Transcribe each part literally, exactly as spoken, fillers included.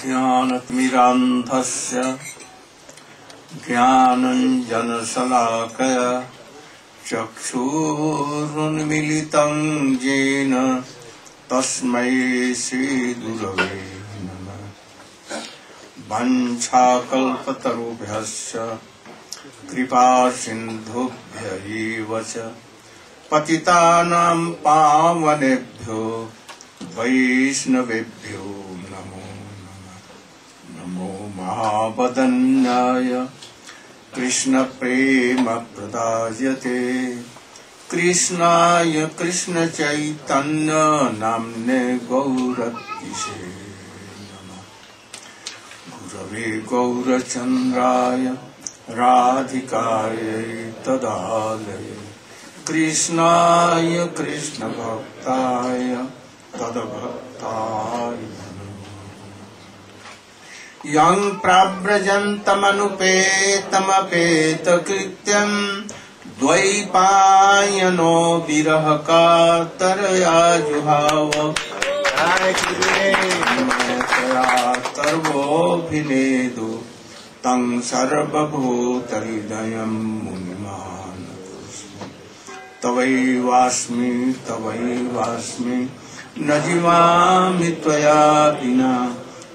Jnanamirandhasya Jnananjanasalakaya Chakshurunmilitam jena Tasmai Sri Gurave Namah Vanchakalpatarubhyasya Kripasindhubhya evacha Patitanam pavanebhyo Vaishnavebhyo Namo Namo Mahabadanyaya Krishna Prema Pradayate Krishnaya Krishna Chaitanya Namne Gauratishe Gurave Gaurachandraya Radhikaya Tadalaya Krishnaya Krishna Bhaktaya Tadabhaktaya Yang prabrajantamanupetamapetakrityam krityam dvaipayano virahaka tarayajuhava tarvobhinedu tang sarvabhutaridayam munimana tavaivasmi tavaivasmi najivami tvaya bina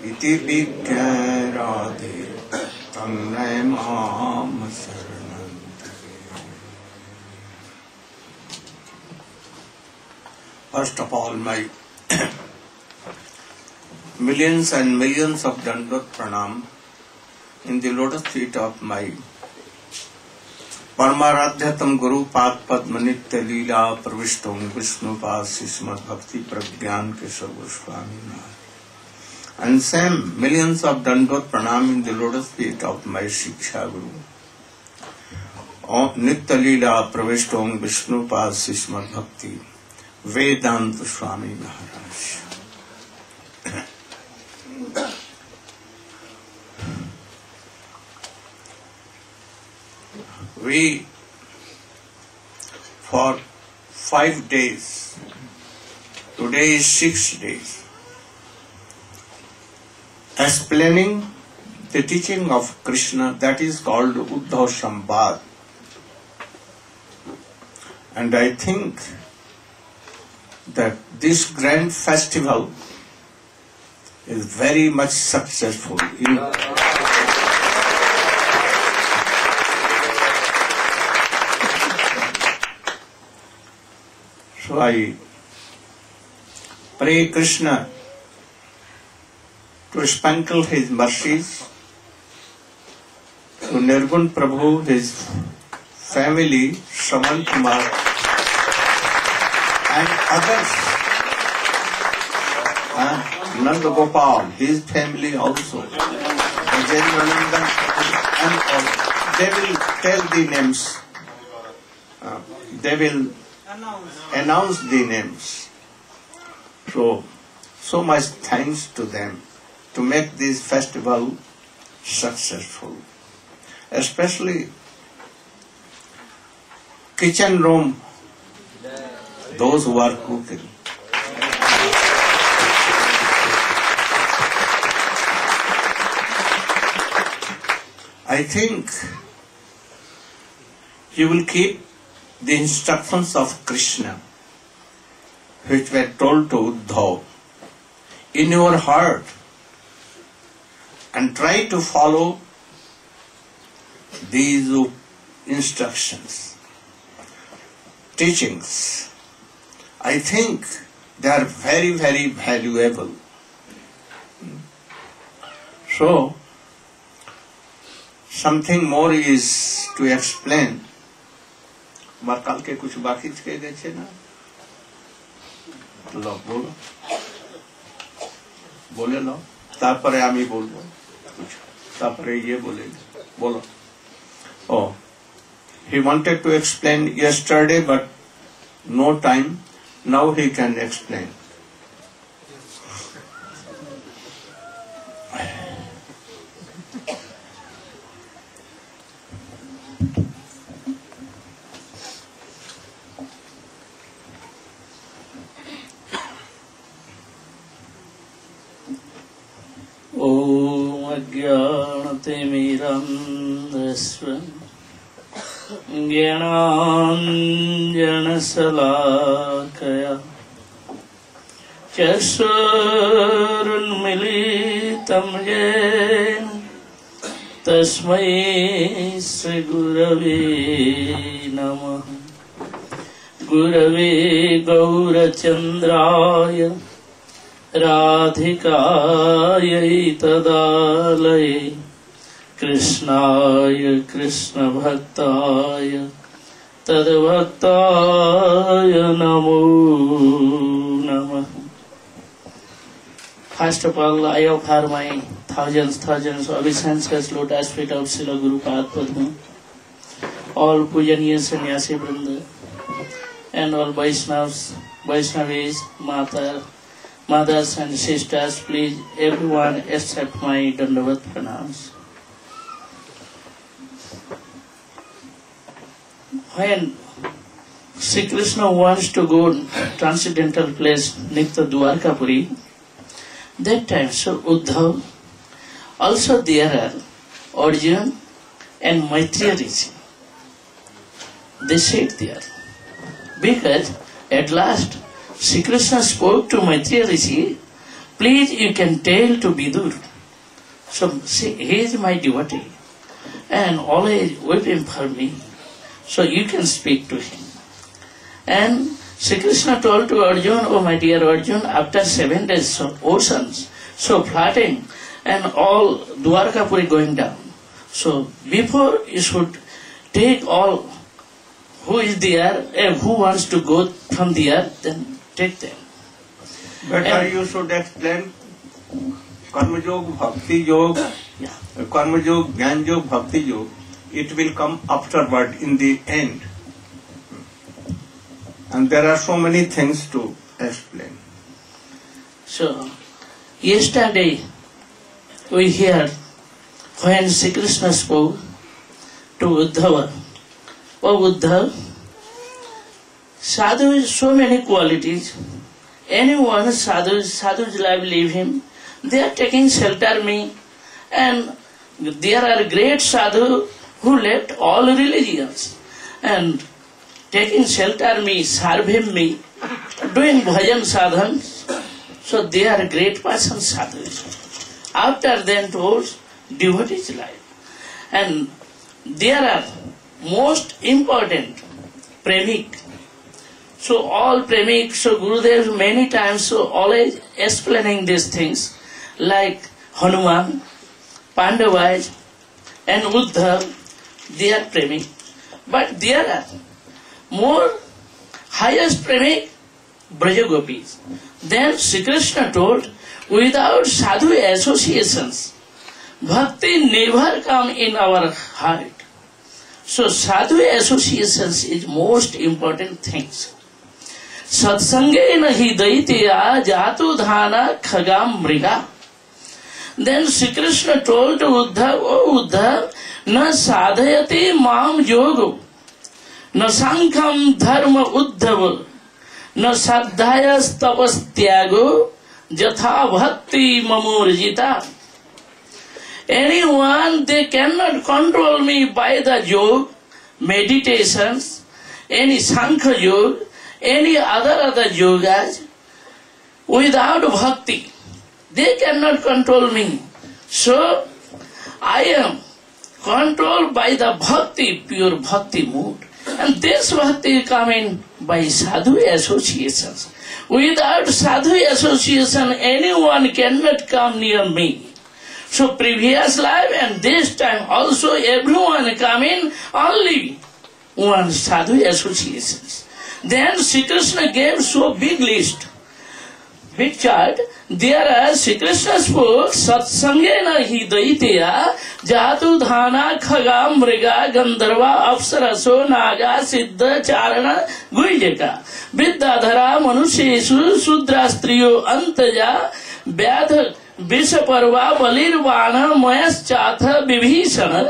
iti bhikkhya radhe tangnay maam saranantave. First of all, my millions and millions of dandavat pranam in the lotus feet of my Paramaradhyatam Guru Pad Padma Nitya Leela Pravishtam Vishnu Pasi Srimad Bhakti Pragyan Keshav Goswami Maharaj. And same millions of dandavat pranam in the lotus feet of my Shiksha Guru. Nitya Leela Pravishtam Vishnu Pasi Srimad Bhakti Vedanta Swami Maharaj. We, for five days, today is six days, explaining the teaching of Krishna that is called Uddhav Sambhad. And I think that this grand festival is very much successful. In So I pray Krishna to sprinkle His mercies to Nirvan Prabhu, His family, Shravan Kumar and others. Uh, Nanda Gopal, his family also. And they will tell the names. Uh, they will announce the names. So, so much thanks to them to make this festival successful. Especially kitchen room, those who are cooking. I think you will keep the instructions of Krishna, which were told to Uddhava, in your heart, and try to follow these instructions, teachings. I think they are very, very valuable. So, something more is to explain. Merkel के कुछ बाकी चले गए थे ना लो बोलो बोले लो तापरे आमी बोल बोल कुछ तापरे ये बोले बोलो oh he wanted to explain yesterday but no time now he can explain Oh अज्ञानतिमिरं दृष्ट्वा ज्ञानाञ्जनशलाकया चक्षुरुन्मीलितं येन तस्मै श्रीगुरवे नमः। गुरवे गौरचन्द्राय राधिकायै तदालये कृष्णाय कृष्णभक्ताय तद्भक्ताय नमो नमः। First of all, I offer my thousands, thousands of obeisances, lotus feet of Srila Guru Pad Padma, all Pujaniya Sannyasi Vrinda, and all Vaishnavas, Vaishnavis, Mata, mothers and sisters, please everyone accept my dandavat pranams. When Sri Krishna wants to go to transcendental place, Nitya Dwarkapuri, that time Sir Uddhav, also there are Arjuna and Maitriya Rishi. They sit there because at last Sri Krishna spoke to Maitriya Rishi, please you can tell to Bidur. So he is my devotee and always waiting for me. So you can speak to him. And Sri Krishna told to Arjuna, oh my dear Arjuna, after seven days of oceans, so flooding and all Dwarkapuri going down. So before you should take all who is there and who wants to go from there, then take them. Better and you should explain karma yoga, bhakti yoga, yeah. karma yoga, jnana yoga, bhakti yoga. It will come afterward in the end. And there are so many things to explain. So, yesterday we heard when Sri Krishna spoke to Uddhava, oh Uddhava, sadhu has so many qualities. Anyone, sadhu, sadhu's life leave him. They are taking shelter me. And there are great sadhu who left all religions. And taking shelter me, serving me, doing bhajan sadhans. So they are great person sadhus. After then towards devotee's life. And there are most important premik. So all premik, so Gurudev many times, so always explaining these things, like Hanuman, Pandavas and Uddhav, they are premik. But there are more highest premik, Vrajagopis. Then Sri Krishna told, without sadhu associations, bhakti never come in our heart. So sadhu associations is most important things. Satsange nahi daitya jatu dhana khagam mriga. Then Sri Krishna told to Uddhav, O Uddhav, na sadhayate mam yoga, na sankham dharma uddhava, na sadhayas tapas tyago, jatha bhakti mamurjita. Anyone, they cannot control me by the yoga, meditations, any sankha yoga, any other other yogas, without bhakti, they cannot control me. So, I am controlled by the bhakti, pure bhakti mood. And this bhakti come in by sadhu associations. Without sadhu association, anyone cannot come near me. So previous life and this time also everyone come in only one sadhu associations. Then Sri Krishna gave so big list, big chart. There are Sri Krishna spoke, satsangena hidaitya jatu dhana khagam mriga gandharva apsaraso naga siddha charana guijaka vidyadhara manushesu sudrastriyo antaja vyadha Vishaparva Balirvana Mayaschatha Vibhishana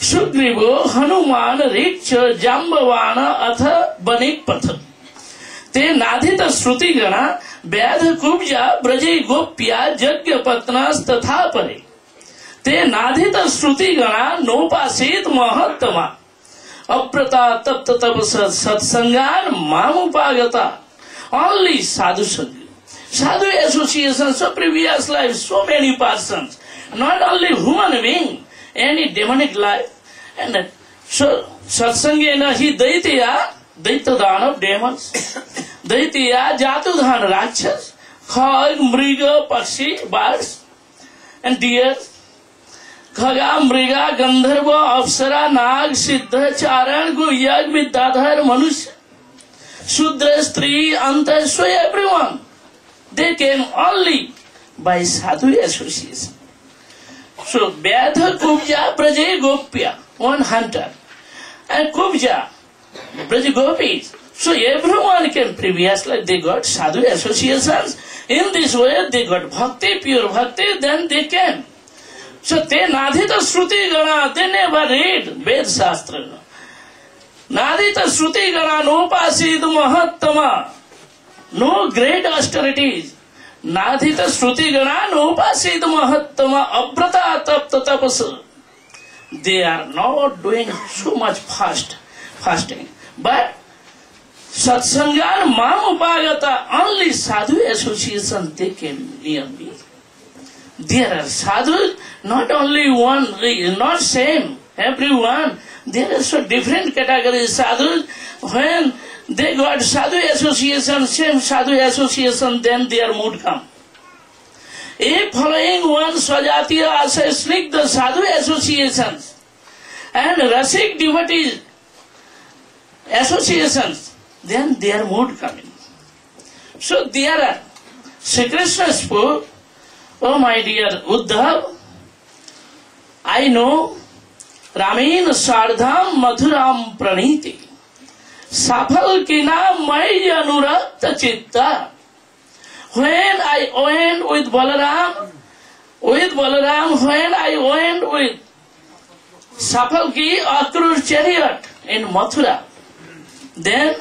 Sugrivo Hanuman Riksha Jambavana Atha Banikpatha Te Nadhita Shrutigana Vyadha Kubja Brajagopya Jagyapatna Stathapare Te nadhita shruti gana nopasit mahattama aprata tapta tapasat satsangan mamupagata. Only sadhu sadhu. Sadhu associations of previous life, so many persons. Not only human being, any demonic life. And so, satsangena hi daitya, daitya dhan of demons. Daitya jatu dhan rakshas, khag, mriga, pakshi, birds, and deer. Khaga, mriga, gandharva, apsara, nag, siddha, charan, guyag, vidyadhar, manusya, shudra, stri, anta, so everyone. They came only by sadhu association. So, Vyadha Kubja Brajagopya, one hunter, and Kubja Vrajagopis. So, everyone can previously, they got sadhu associations. In this way, they got bhakti, pure bhakti, then they came. So, they nadhita shruti gana, they never read Ved Shastra. Nadhita shruti gana, no pasid mahattama, no great austerities. Nadhita shruti gana nopasid mahattama abrata tapta tapasa. They are not doing so much fast, fasting. But satsangan mamupagata, only sadhu association they came near me. There are sadhus, not only one, not same, everyone. There are so different categories sadhus. When they got sadhu association, same sadhu association, then their mood come. If following one swajatiya asaya snigdha sadhu associations and rasik devotee associations, then their mood coming. So there are. Sri Krishna spoke, "Oh my dear Uddhav, I know Ramin Sardham Mathuram Praniti. Safal kina mai anurakta chitta. When I went with Balaram, with Balaram, when I went with Safal ki Akrur chariot in Mathura, then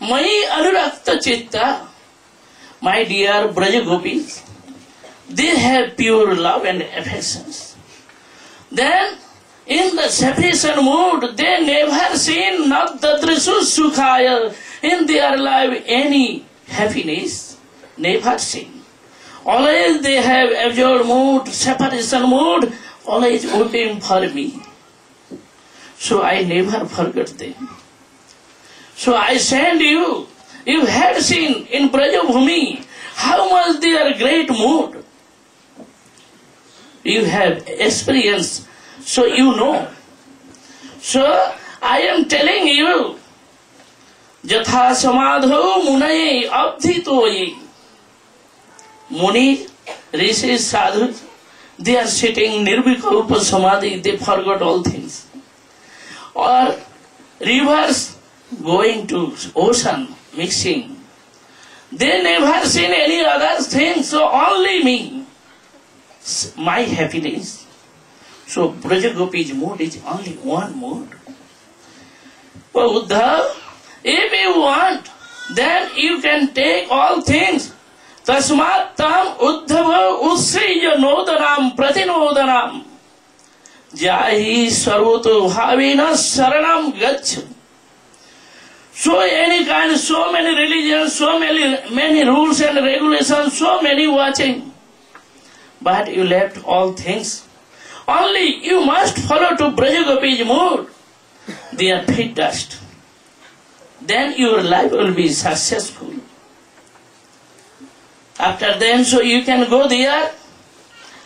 mai anurakta chitta, my dear Vrajagopis, they have pure love and affections. Then in the separation mood, they never seen not the Trisu Sukhaya in their life any happiness, never seen. Always they have absurd mood, separation mood, always weeping for me. So I never forget them. So I send you, you had seen in Brajabhumi how much their great mood. You have experienced. So you know. So I am telling you, Jatha Samadho Munaye Abdhitoye. Muni, Rishi, Sadhu, they are sitting Nirvikalpa Samadhi, they forgot all things. Or rivers going to ocean, mixing. They never seen any other thing, so only me, my happiness. So, Vrajagopi's mood is only one mood. Oh, Uddhav, if you want, then you can take all things. Tasmat tam Uddhava ussriya nodanam pratinodanam. Jahi sarvoto bhavina saranam gach. So, any kind, so many religions, so many, many rules and regulations, so many watching. But you left all things. Only you must follow to Vrajagopi's mood. They are fit dust. Then your life will be successful. After then, so you can go there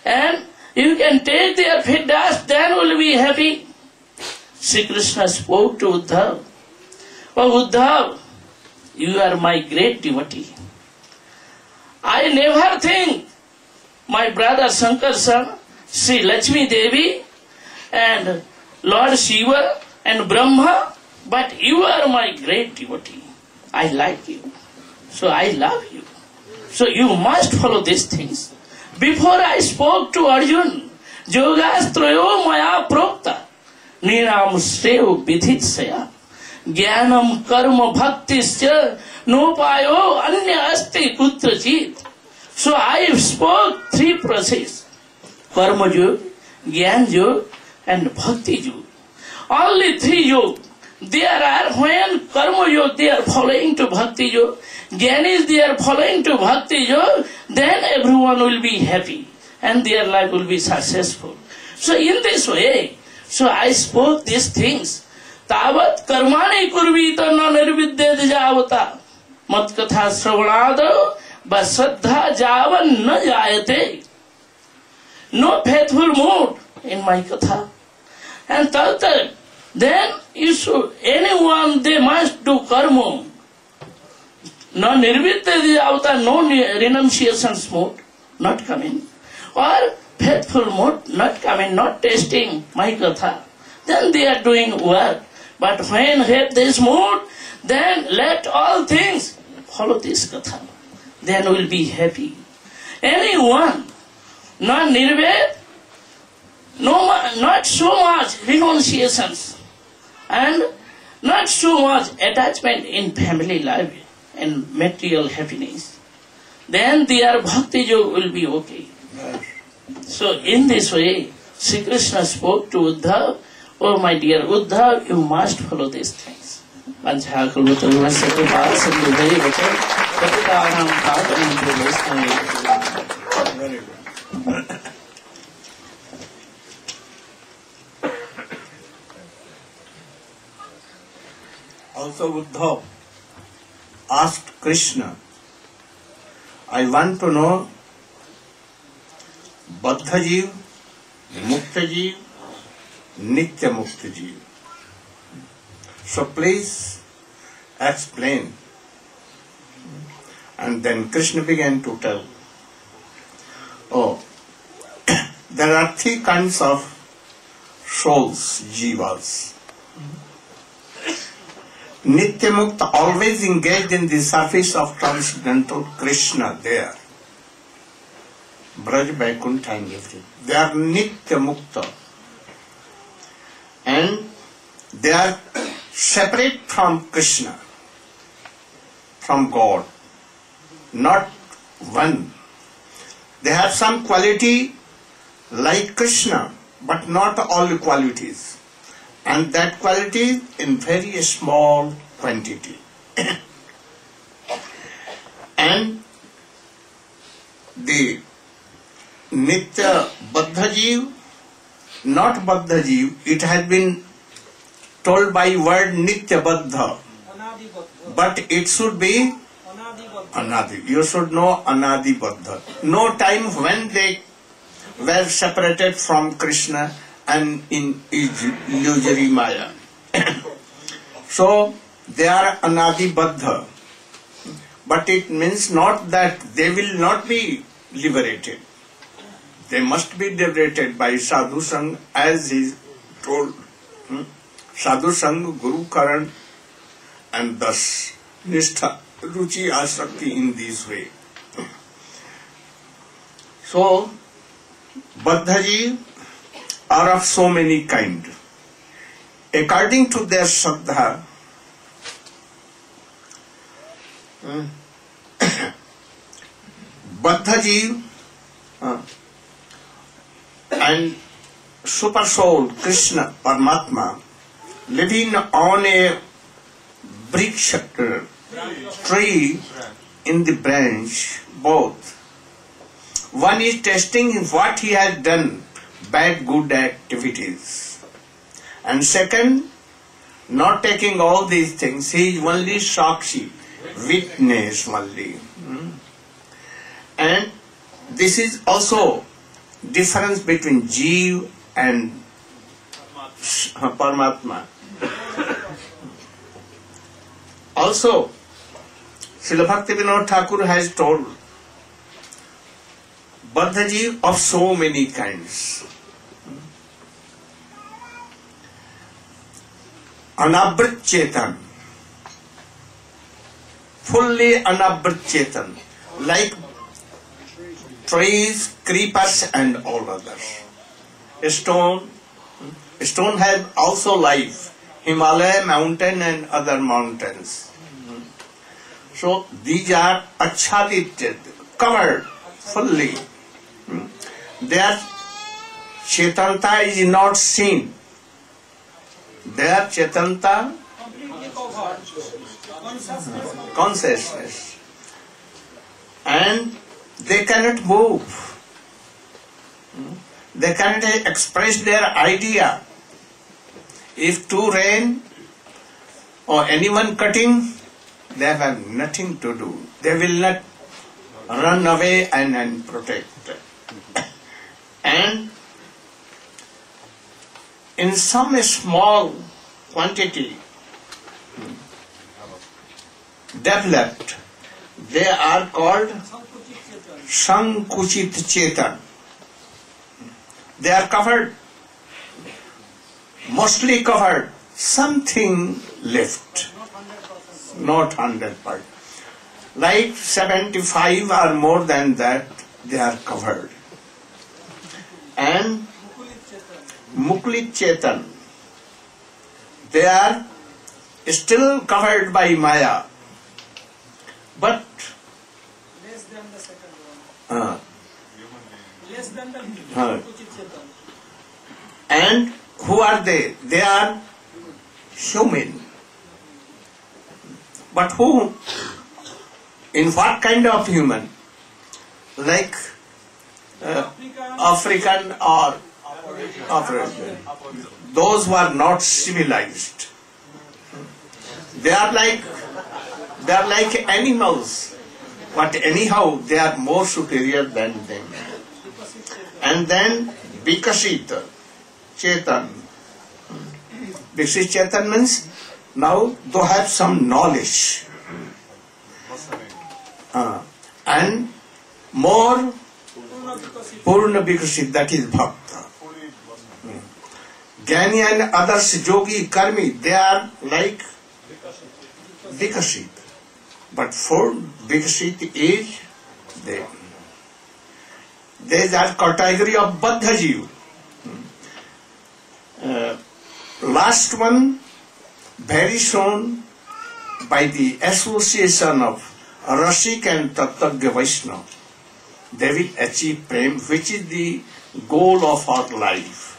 and you can take their fit dust, then will be happy." Sri Krishna spoke to Uddhav, "Oh Uddhav, you are my great devotee. I never think my brother Shankaracharya, Sri Lakshmi Devi and Lord Shiva and Brahma, but you are my great devotee. I like you. So I love you. So you must follow these things. Before I spoke to Arjuna, Yogastroyo maya prokta, Niram sreyo vidhitsaya, Gyanam karma bhaktisya, Nopayo anya asti kutrachit. So I spoke three processes. Karma-yoga, Gyan Yog and Bhakti Yog. Only three Yog there are. When Karma Yog they are following to Bhakti Yog, Gyan is they are following to Bhakti Yog, then everyone will be happy and their life will be successful. So in this way, so I spoke these things. Tavat karmani kurvita na nirvidya javata matkatha sravanada basadha javan na jayate. No faithful mood in my katha. And third, then you should, anyone they must do karma. No nirvidya javata, no renunciation mood, not coming. Or faithful mood not coming, not tasting my katha. Then they are doing work. But when have this mood, then let all things follow this katha. Then will be happy. Anyone, not nirved, no, not so much renunciations, and not so much attachment in family life and material happiness, then their bhakti yoga will be okay. So in this way, Sri Krishna spoke to Uddhav, "Oh my dear Uddhav, you must follow these things." Very good. Also Uddhav asked Krishna, "I want to know Baddha Jeev, Mukta Jeev, Nitya Mukta Jeev. So please explain." And then Krishna began to tell, "Oh, there are three kinds of souls, jivas. Nitya Mukta, always engaged in the service of transcendental Krishna there. Braj, Vaikuntha and everything. They are Nitya Mukta. And they are separate from Krishna, from God. Not one. They have some quality like Krishna, but not all qualities. And that quality in very small quantity. And the Nitya Baddha Jeev, not Baddha Jeev, it has been told by word Nitya Baddha, but it should be Anadi. You should know Anadi Baddha. No time when they were separated from Krishna and in illusory Maya. So they are Anadi Baddha, but it means not that they will not be liberated. They must be liberated by Sadhu Sangh, as he is told. Hmm? Sadhu Sangh, Guru Karan, and thus Nishtha, Ruchi, Asakti in this way. So, Baddhaji are of so many kind. According to their Shraddha, hmm, Baddhaji uh, and Super Soul, Krishna, Paramatma, living on a briksha tree in the branch, both. One is testing what he has done, bad, good activities. And second, not taking all these things, he is only Sakshi, witness only. And this is also difference between Jeev and Paramatma. Also, Srila Bhaktivinoda Thakur has told Baddha Jeev of so many kinds. Anabrit Chetan, fully Anabrit Chetan, like trees, creepers and all others. A stone, a stone has also life, Himalaya mountain and other mountains. So these are achadited, covered fully. They are Chetanta is not seen. There Chetanta consciousness. consciousness. And they cannot move. They cannot express their idea. If two rain or anyone cutting, they have nothing to do. They will not run away and, and protect. And in some small quantity developed, they are called Sankuchit Chetan. They are covered, mostly covered, something left, not one hundred percent. Like seventy-five or more than that, they are covered. And Muklit Chetan, they are still covered by Maya, but less than the second one. Uh, less than the uh, And who are they? They are human. But who? In what kind of human? Like uh, African or African. Those who are not civilized. They are like they are like animals. But anyhow, they are more superior than them. And then Vikasita Chetan. Viksit Chetan means now they have some knowledge uh, and more Purna Vikasit, that is Bhakta. Jnani and others, Yogi, Karmi, they are like Vikasit. But for Vikasit is they. There is a category of Baddha Jeev. Uh, last one, very soon, by the association of Rasik and Tattagya Vaishnava, they will achieve Prem, which is the goal of our life.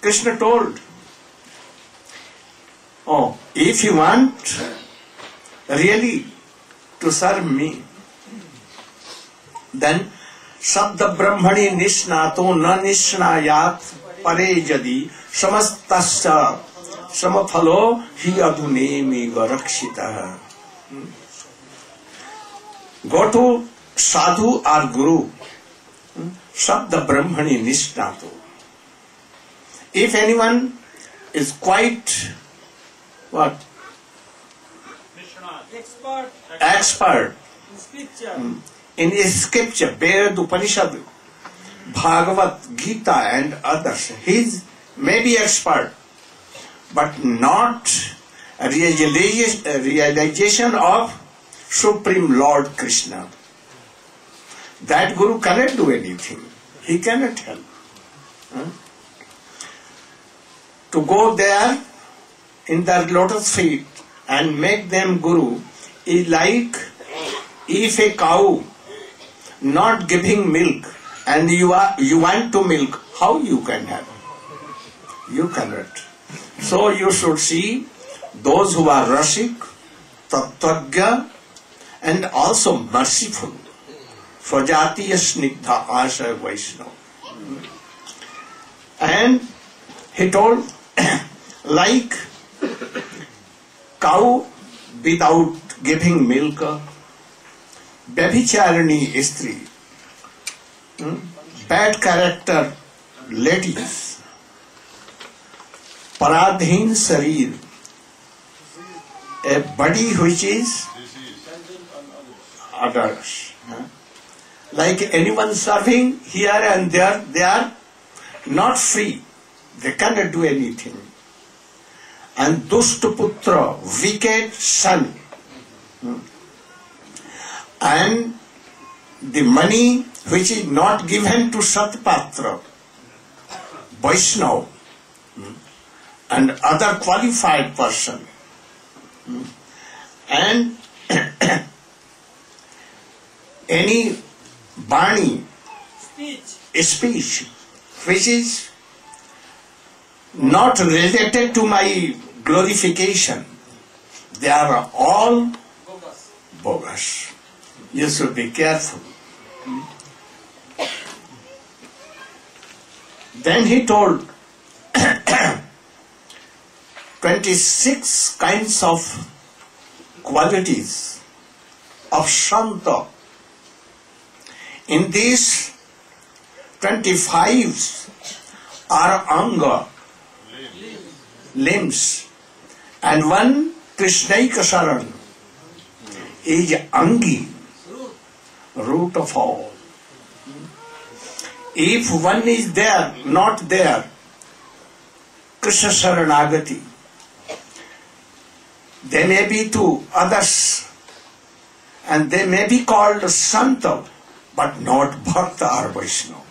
Krishna told, oh, if you want really to serve me, then Shabda Brahmani Nishnato Na Nishnayat Pare Jadi Samatasya Samaphalo Hi Adunemi Varakshita. Go to Sadhu or Guru. Shabda Brahmani Nishnato. If anyone is quite what? Expert. Expert. Hmm. In his scripture, Ved, Upanishad, Bhagavad Gita and others, he is maybe expert, but not a realization of Supreme Lord Krishna. That Guru cannot do anything. He cannot help. Huh? To go there in their lotus feet and make them Guru is like if a cow not giving milk and you are you want to milk, how you can have? You cannot. So you should see those who are Rasik, Tattvagya and also merciful. Svajatiya Snigdha Asaya Vaishnava. And he told like cow without giving milk, Vyabhicharani istri, hmm? bad character ladies, paradhin sharir, a body which is others. Huh? Like anyone serving here and there, they are not free. They cannot do anything. And Dushtaputra, wicked son. Hmm? And the money which is not given to Satpatra, Vaishnava and other qualified person. And any Bani speech. A speech which is not related to my glorification. They are all bogus. bogus. You should be careful. Then he told twenty-six kinds of qualities of Shanta. In these, twenty-five are Anga, limbs, and one Krishnaika Saran is Angi, root of all. If one is there, not there, Krishna Saranagati, they may be to others and they may be called Santa, but not Bhakta or Vaishnava.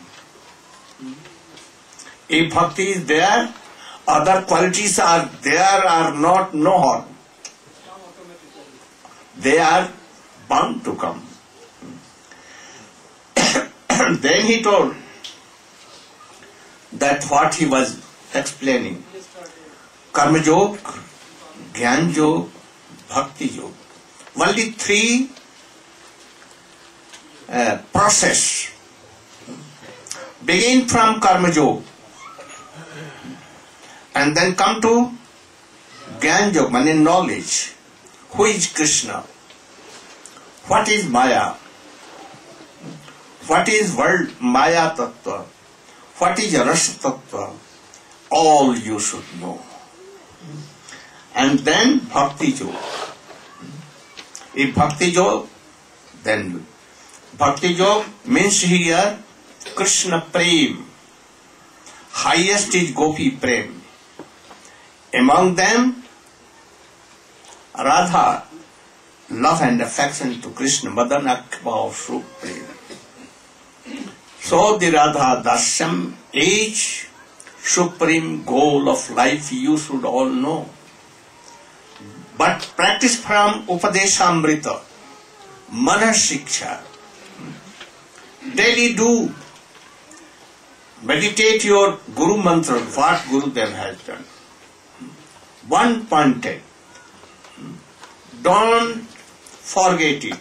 If Bhakti is there, other qualities are there or not, no harm. They are bound to come. Then he told that what he was explaining, Karma Yoga, Gyan Yoga, Bhakti Yoga, only three uh, process. Begin from Karma Yoga and then come to Gyan Yoga, meaning knowledge. Who is Krishna? What is Maya? What is world Maya Tattva? What is Rasa Tattva? All you should know. And then Bhakti Yoga. If Bhakti Yoga, then Bhakti Yoga means here Krishna Prem. Highest is Gopi Prem. Among them, Radha, love and affection to Krishna, Madan Akbhav Shrup Prem. So the Radha Dasyam is supreme goal of life, you should all know. But practice from Upadeshamrita, Manasiksha. Daily do. Meditate your Guru Mantra, what Gurudev has done. One pointed. Don't forget it.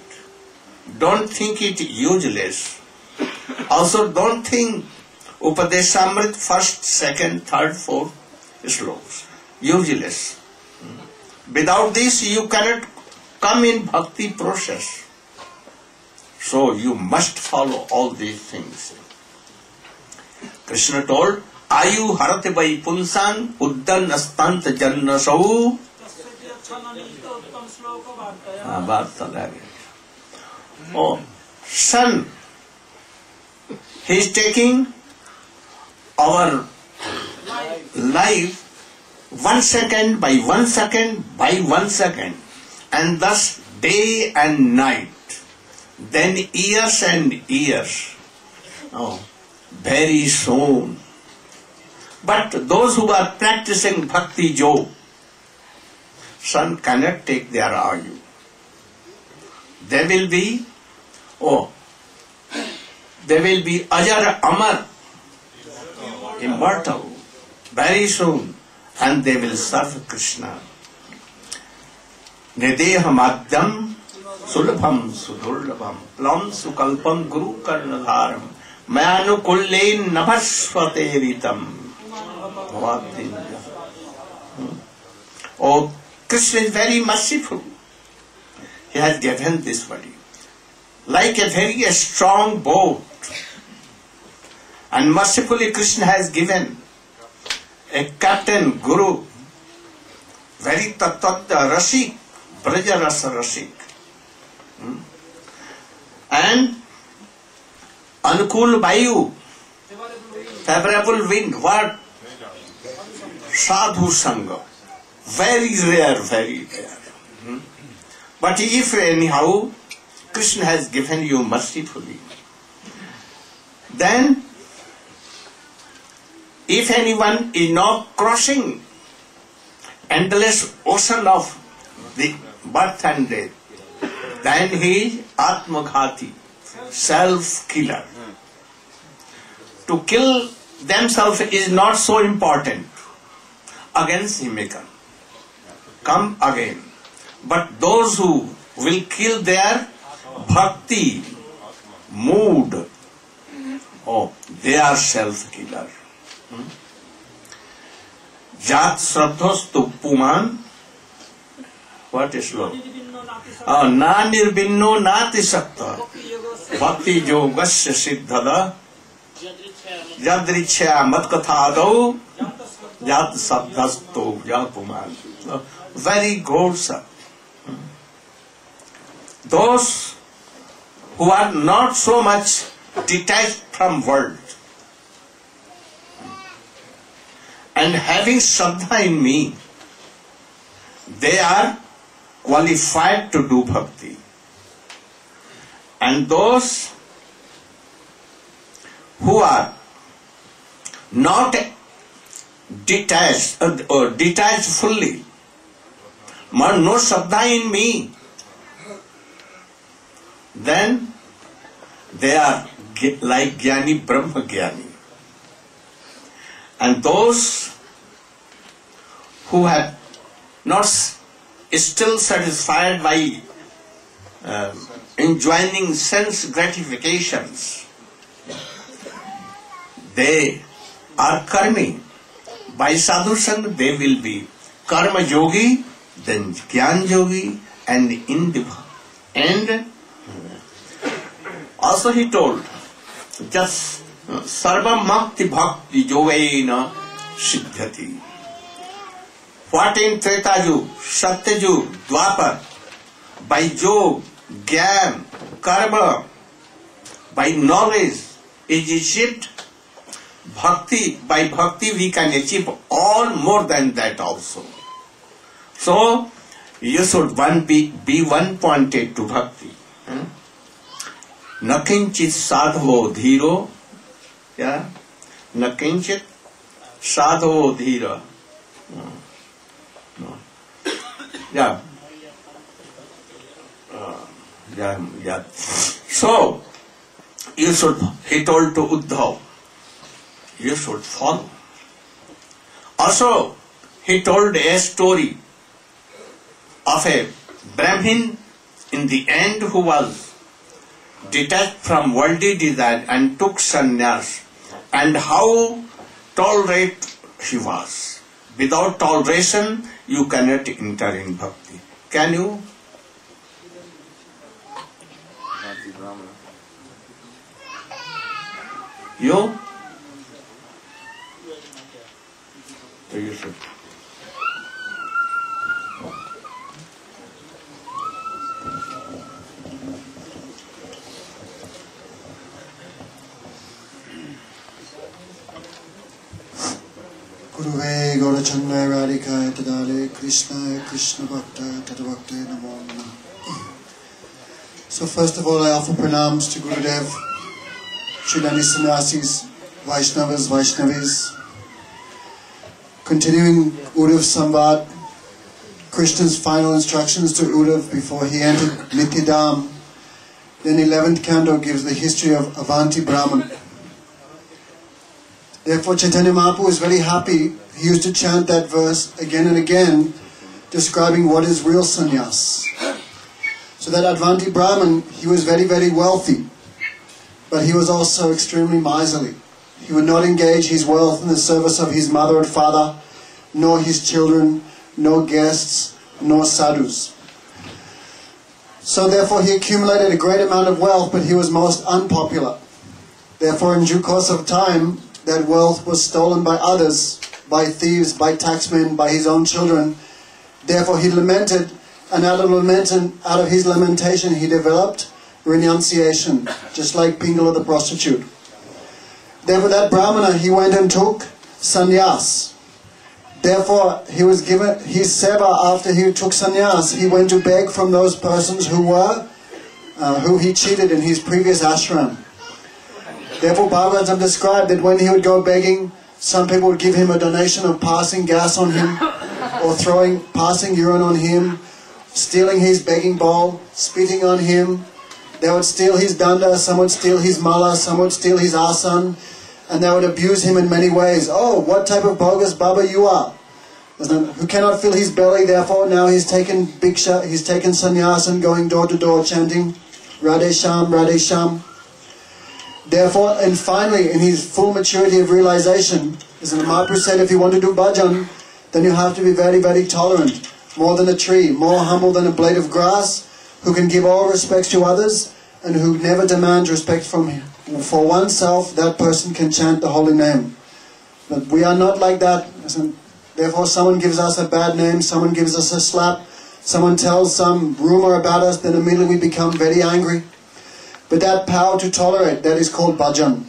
Don't think it useless. Also, don't think Upadeshamrit first, second, third, fourth slokas. Useless. Without this, you cannot come in bhakti process. So, you must follow all these things. Krishna told, Ayu harate vai punsan uddan astanta janna sau. Oh, son. He is taking our life one second by one second by one second, and thus day and night, then years and years, oh, very soon. But those who are practicing Bhakti Yoga, sun cannot take their ayu. They will be, oh, they will be Ajar Amar, immortal, very soon, and they will serve Krishna. Nideha Madhyam Sulabham Sudurlabham Lam Sukalpam Guru Karnadharam Mayanukullein Nabhasvatevitham Bhavadindya. Oh, Krishna is very merciful. He has given this body. Like a very a strong boat. And mercifully Krishna has given a captain, Guru, very tattva rasik, Braja rasa rasik. And anukul vayu, favorable wind, what? Sadhu sangha. Very rare, very rare. But if anyhow, Krishna has given you mercifully. Then, if anyone is not crossing endless ocean of the birth and death, then he is Atmaghati, self-killer. to kill themselves is not so important. Against him may come. Come again. But those who will kill their bhakti, mood, oh, they are self-killer. Hmm? Jat Sraddhastu Puman. What is slow? Oh, na nirbinno nati sakta. Bhakti yogasya siddhada. Yadrichya matkathadau. Jat Sraddhastu Puman. Very good, sir. Those who are not so much detached from world and having Shraddha in me, they are qualified to do bhakti. And those who are not detached or detached fully, no Shraddha in me, then they are like Jnani Brahma Jnani. And those who have not still satisfied by uh, enjoying sense gratifications, they are karmi. By sadhu sangha they will be karma yogi, then jnana yogi, and in the end. Also he told, just sarvam makti bhakti jovena siddhati. What in Treta Yug, Satya Yug, Dwapar, by Jog, Gyam, Karma, by knowledge is achieved. Bhakti, by bhakti we can achieve all more than that also. So you should one be, be one pointed to bhakti. Hmm? Nakinchit sadho dhiro, yeah? Nakinchit sadho dhira. No. No. Yeah. Uh, yeah. Yeah. So, you should, he told to Uddhav, you should follow. Also, he told a story of a Brahmin in the end who was detached from worldly desire and took sannyas, and how tolerant he was. Without toleration, you cannot enter in bhakti. Can you? You? You should. Guruve Gaurachandra Radhika Tadare Krishna Krishna Bhakta Tatabhakta Namo Namo. So first of all I offer pranams to Gurudev, Srilani Sannyasis, Vaishnavas, Vaishnavis. Continuing Uddhav Sambhad, Krishna's final instructions to Uddhav before he entered Nityadam. Then eleventh canto gives the history of Avanti Brahman. Therefore, Chaitanya Mahaprabhu is very happy. He used to chant that verse again and again, describing what is real sannyas. So that Avanti Brahman, he was very, very wealthy, but he was also extremely miserly. He would not engage his wealth in the service of his mother and father, nor his children, nor guests, nor sadhus. So therefore, he accumulated a great amount of wealth, but he was most unpopular. Therefore, in due course of time, that wealth was stolen by others, by thieves, by taxmen, by his own children. Therefore he lamented, and out of, lament, out of his lamentation he developed renunciation, just like Pingala the prostitute. Therefore that Brahmana, he went and took sannyas. Therefore he was given his seva. After he took sannyas, he went to beg from those persons who were, uh, who he cheated in his previous ashram. Therefore, Bhagavatam described that when he would go begging, some people would give him a donation of passing gas on him, or throwing passing urine on him, stealing his begging bowl, spitting on him. They would steal his danda, some would steal his mala, some would steal his asan, and they would abuse him in many ways. Oh, what type of bogus Baba you are! Who cannot fill his belly, therefore now he's taken bhiksha, he's taken sannyas and going door to door chanting Radhe Sham, Radhe Sham. Therefore, and finally, in his full maturity of realization, as Mahaprabhu said, if you want to do bhajan, then you have to be very, very tolerant, more than a tree, more humble than a blade of grass, who can give all respects to others, and who never demands respect from him. For oneself, that person can chant the holy name. But we are not like that. Therefore, someone gives us a bad name, someone gives us a slap, someone tells some rumor about us, then immediately we become very angry. But that power to tolerate, that is called bhajan.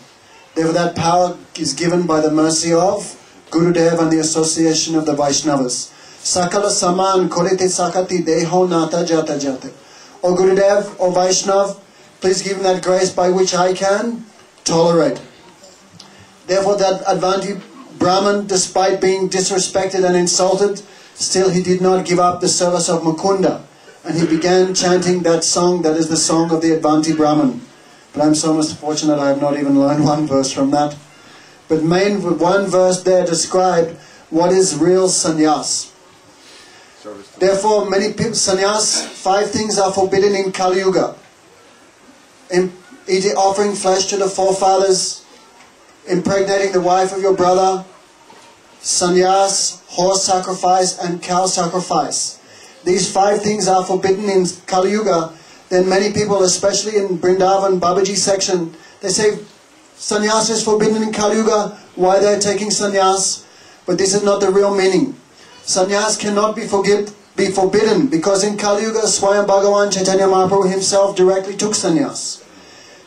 Therefore, that power is given by the mercy of Gurudev and the association of the Vaishnavas. Sakala saman korite sakati deho nata jata jate. O Gurudev, O Vaishnav, please give him that grace by which I can tolerate. Therefore that Avanti Brahman, despite being disrespected and insulted, still he did not give up the service of Mukunda. And he began chanting that song, that is the song of the Avanti Brahman. But I'm so much fortunate I have not even learned one verse from that. But main one verse there described what is real sannyas. Therefore, many people, sannyas, five things are forbidden in Kali Yuga. In eating, offering flesh to the forefathers, impregnating the wife of your brother, sannyas, horse sacrifice and cow sacrifice. These five things are forbidden in Kali Yuga. Then many people, especially in Vrindavan, Babaji section, they say, sannyas is forbidden in Kali Yuga, why they are taking sannyas? But this is not the real meaning. Sannyas cannot be, forgive, be forbidden because in Kali Yuga, Swayam Bhagavan Chaitanya Mahaprabhu himself directly took sannyas.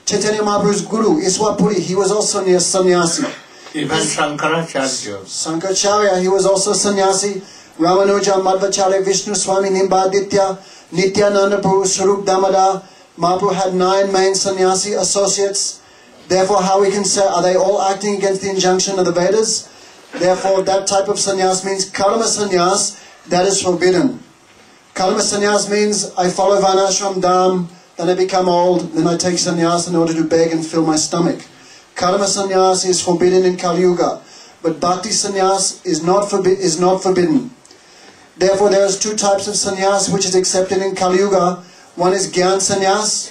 Chaitanya Mahaprabhu's guru, Iswapuri, he was also near sannyasi. Even Shankaracharya. Shankaracharya, he was also sannyasi. Ramanuja, Madhvacharya, Vishnu Swami, Nimbaditya, Nityananda Prabhu, Surup Damada. Mahaprabhu had nine main sannyasi associates. Therefore, how we can say, are they all acting against the injunction of the Vedas? Therefore, that type of sannyas means karma sannyas, that is forbidden. Karma sannyas means I follow Varnashram Dham, then I become old, then I take sannyas in order to beg and fill my stomach. Karma sannyas is forbidden in Kali Yuga, but bhakti sannyas is not, forbi is not forbidden. Therefore, there is two types of sannyas which is accepted in Kali Yuga. One is Gyan sannyas,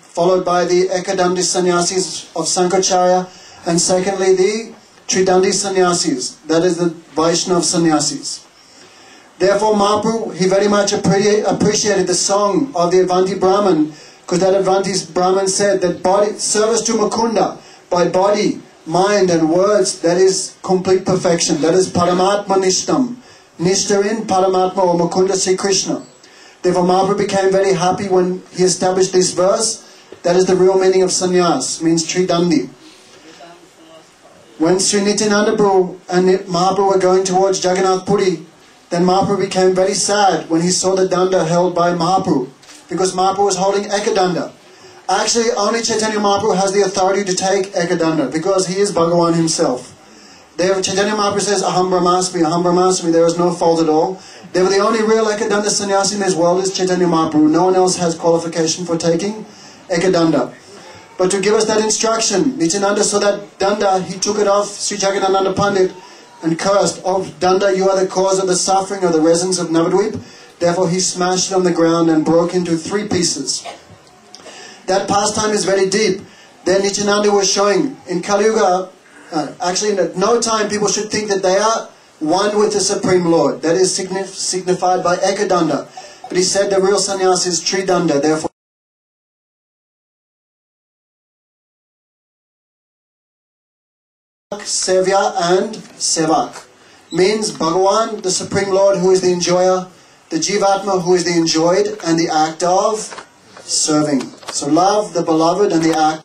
followed by the Ekadandi sannyasis of Sankaracharya, and secondly the Tridandi sannyasis, that is the Vaishnav sannyasis. Therefore Mahaprabhu, he very much appreciated the song of the Avanti Brahman, because that Avanti Brahman said that body, service to Mukunda by body, mind and words, that is complete perfection, that is Paramatma Nishtam, Nishta in Paramatma or Mukunda Sri Krishna. Therefore Mahaprabhu became very happy when he established this verse, that is the real meaning of sannyas, means Tridandi. When Sri Nityananda Prabhu and Mahaprabhu were going towards Jagannath Puri, then Mahaprabhu became very sad when he saw the danda held by Mahaprabhu, because Mahaprabhu was holding Ekadanda. Actually, only Chaitanya Mahaprabhu has the authority to take Ekadanda, because he is Bhagavan himself. There, Chaitanya Mahaprabhu says, Aham Brahmasmi, Aham Brahmasmi, there is no fault at all. They were the only real Ekadanda sannyasi in this world is Chaitanya Mahaprabhu. No one else has qualification for taking Ekadanda. But to give us that instruction, Nityananda saw that danda, he took it off Sri Jagannananda Pandit and cursed, "Oh, danda, you are the cause of the suffering of the residents of Navadvip." Therefore he smashed it on the ground and broke into three pieces. That pastime is very deep. There Nityananda was showing, in Kali Yuga, uh, actually at no time people should think that they are one with the Supreme Lord. That is signif signified by Ekadanda. But he said the real sannyas is Tridanda, therefore Sevya and Sevak means Bhagavan, the Supreme Lord who is the enjoyer, the Jivatma who is the enjoyed, and the act of serving. So love, the beloved, and the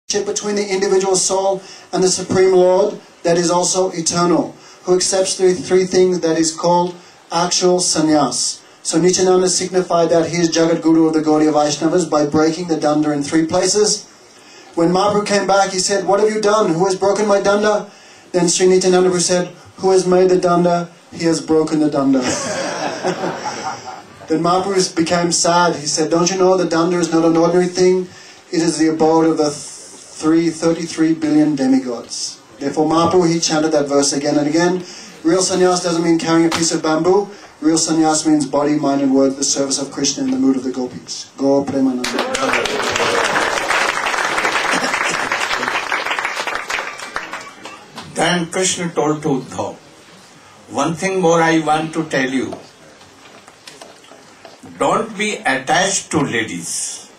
act between the individual soul and the Supreme Lord that is also eternal, who accepts the three things that is called actual sannyas. So Nityananda signified that he is Jagat Guru of the Gaudiya Vaishnavas by breaking the danda in three places. When Mahaprabhu came back, he said, "What have you done? Who has broken my danda?" Then Sri Nityananda said, who has made the danda, he has broken the danda. Then Mahaprabhu became sad. He said, don't you know the danda is not an ordinary thing? It is the abode of the three, thirty-three billion demigods. Therefore Mahaprabhu, he chanted that verse again and again. Real sannyas doesn't mean carrying a piece of bamboo. Real sannyas means body, mind and word, the service of Krishna in the mood of the gopis. Go Premananda. Then Krishna told to Uddhava, one thing more I want to tell you. Don't be attached to ladies.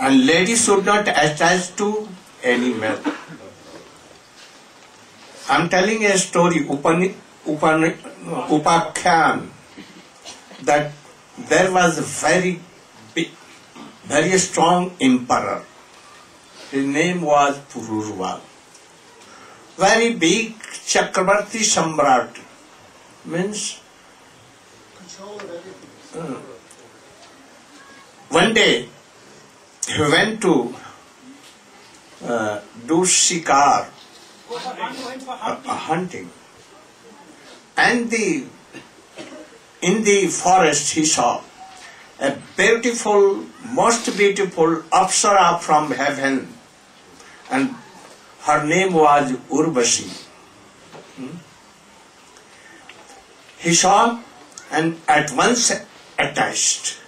And ladies should not attach to any man. I am telling a story, Upani, Upani, Upakhyan, that there was a very big, very strong emperor. His name was Pururva. Very big Chakravarti Sambrat, means control of everything. One day he went to uh, do shikar, uh, uh, hunting, and the in the forest he saw a beautiful, most beautiful Apsara from heaven, and her name was Urvashi. Hmm? He saw and at once attached.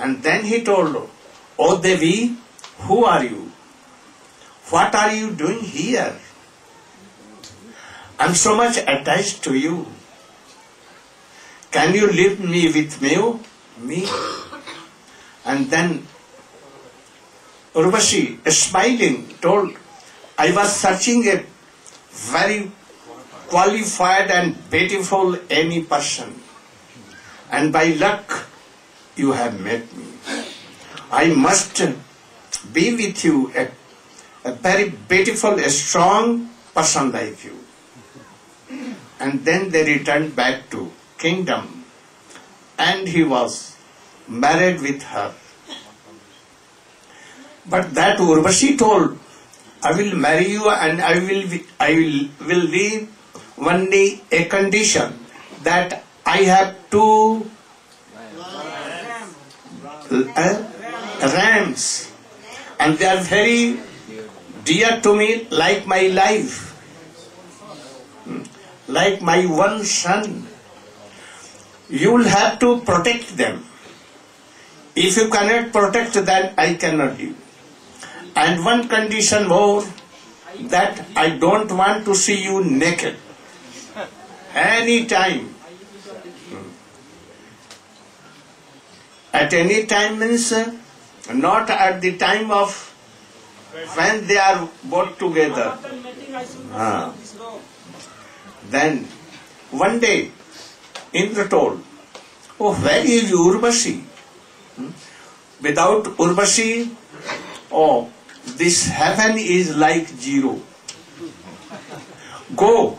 And then he told her, O Devi, who are you? What are you doing here? I am so much attached to you. Can you leave me with me? me? And then Urvashi, smiling, told, I was searching a very qualified and beautiful any person, and by luck you have met me. I must be with you, a, a very beautiful, a strong person like you. And then they returned back to kingdom, and he was married with her. But that Urvashi told, I will marry you and I will I will, will leave only a condition that I have two rams and they are very dear to me like my life, like my one son. You will have to protect them. If you cannot protect them, I cannot leave. And one condition more, that I don't want to see you naked any time. At any time means not at the time of when they are both together. Ah. Then one day Indra told, oh, where is Urvashi? Without Urvashi, oh, this heaven is like zero. Go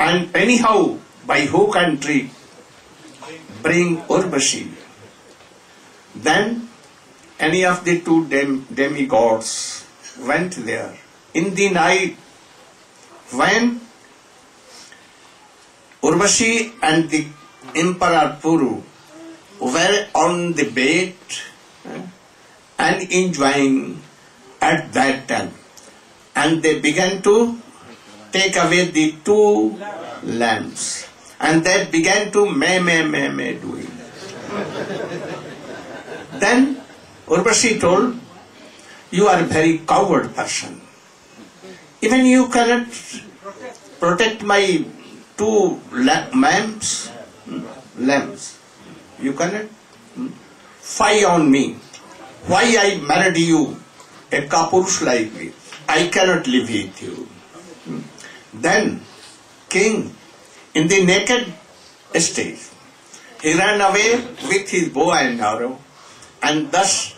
and anyhow by who country bring Urvashi. Then any of the two dem demigods went there in the night when Urvashi and the Emperor Puru were on the bed and enjoying at that time, and they began to take away the two lamps and they began to meh meh meh meh doing. Then Urvashi told, you are a very coward person, even you cannot protect my two lamps, lamps. You cannot. Fie on me. Why I married you, a kapurush like me? I cannot live with you. Then king, in the naked state, he ran away with his bow and arrow, and thus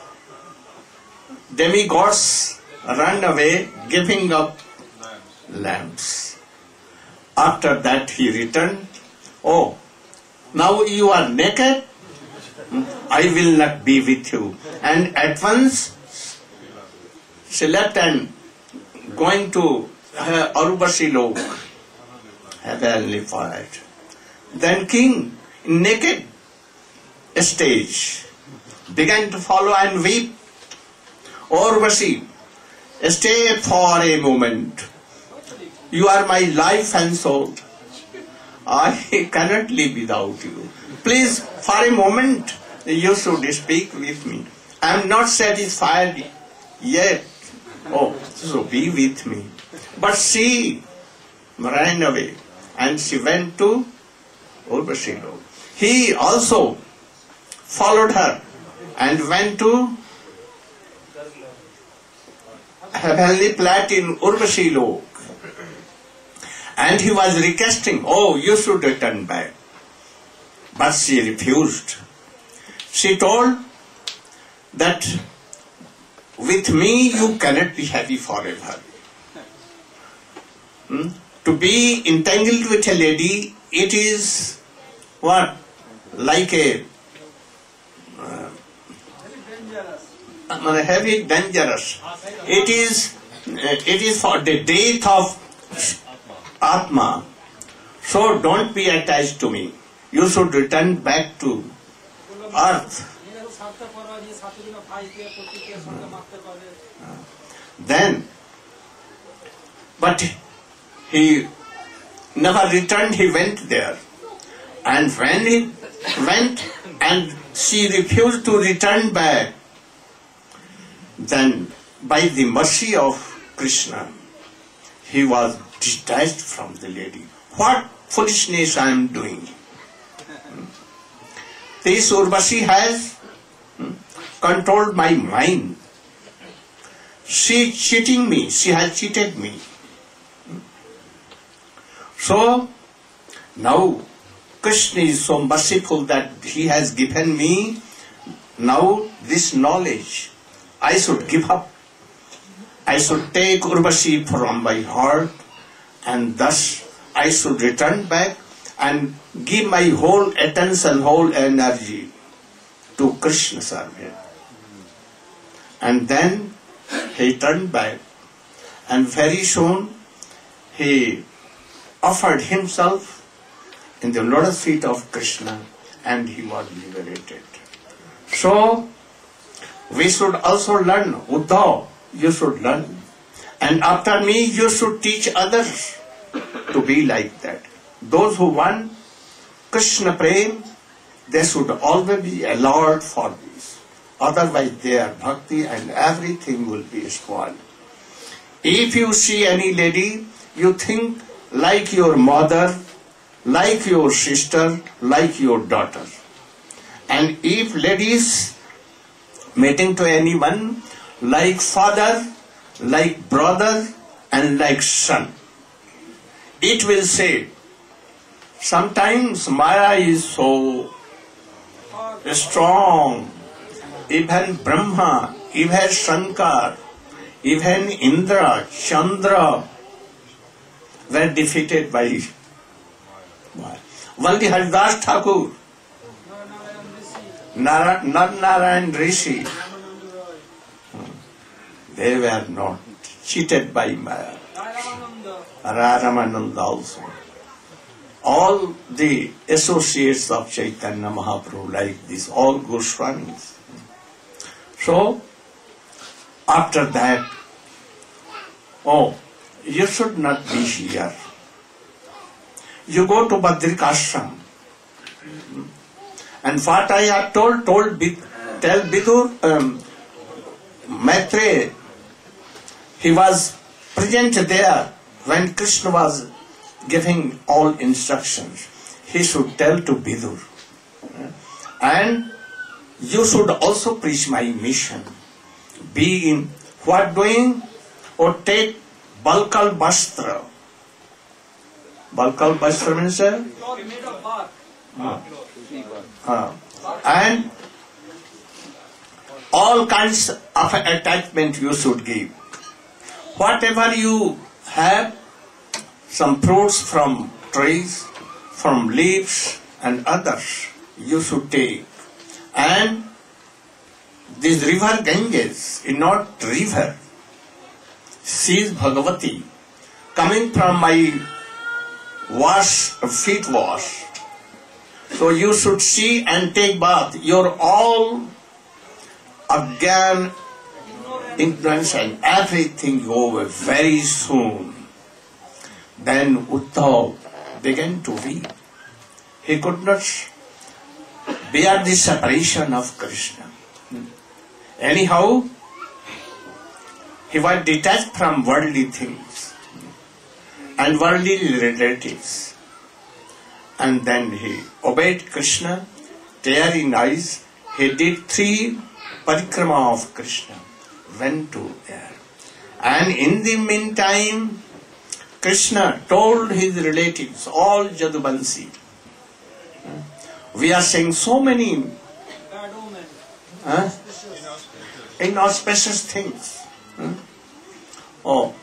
demigods ran away, giving up lamps. After that he returned, oh, now you are naked, I will not be with you. And at once she left and going to her Urvashi Lok. heavenly part. Then king, naked stage, began to follow and weep. Urvashi, stay for a moment. You are my life and soul. I cannot live without you. Please, for a moment, you should speak with me. I am not satisfied yet. Oh, so be with me. But she ran away and she went to Urvashilo. He also followed her and went to heavenly plat in Urvashilo. And he was requesting, oh, you should return back. But she refused. She told that with me you cannot be happy forever. Hmm? To be entangled with a lady, it is what? Like a uh, heavy dangerous. It is, it is for the death of Atma. So don't be attached to me. You should return back to earth. Then, but he never returned, he went there. And when he went and she refused to return back, then by the mercy of Krishna, he was detached from the lady. What foolishness I am doing. This Urvashi has controlled my mind. She is cheating me. She has cheated me. So now Krishna is so merciful that he has given me now this knowledge. I should give up. I should take Urvashi from my heart, and thus I should return back and give my whole attention, whole energy to Krishna service. And then he turned back, and very soon he offered himself in the lotus feet of Krishna, and he was liberated. So we should also learn, Uddhava, you should learn. And after me, you should teach others to be like that. Those who want Krishna prem, they should always be alert for this. Otherwise their bhakti and everything will be spoiled. If you see any lady, you think like your mother, like your sister, like your daughter. And if ladies meeting to anyone, like father, like brother, and like son, it will say, sometimes Maya is so strong, even Brahma, even Shankar, even Indra, Chandra were defeated by Maya. Only Haridasa Thakur, Nar Narayan Rishi, they were not cheated by Maya. Ramananda also. All the associates of Chaitanya Mahaprabhu like this, all Goswamis. So, after that, oh, you should not be here. You go to Badrikashram. And what I have told, told tell Bidur, um, Maitriya, he was present there when Krishna was giving all instructions. He should tell to Bidur, and you should also preach my mission. Be in what doing? Or take Balkal Bastra. Balkal Bastra means ah. Ah. And all kinds of attachment you should give. Whatever you have, some fruits from trees, from leaves and others, you should take. And this river Ganges is not river. She is Bhagavati, coming from my wash, feet wash. So you should see and take bath. Your all again ignorance and everything go away very soon. Then Uddhav began to weep. He could not bear the separation of Krishna. Anyhow, he was detached from worldly things and worldly relatives. And then he obeyed Krishna, tear in eyes. He did three parikrama of Krishna, went to air. And in the meantime, Krishna told his relatives, all Jadubansi, we are saying so many huh, inauspicious things. Huh? Oh,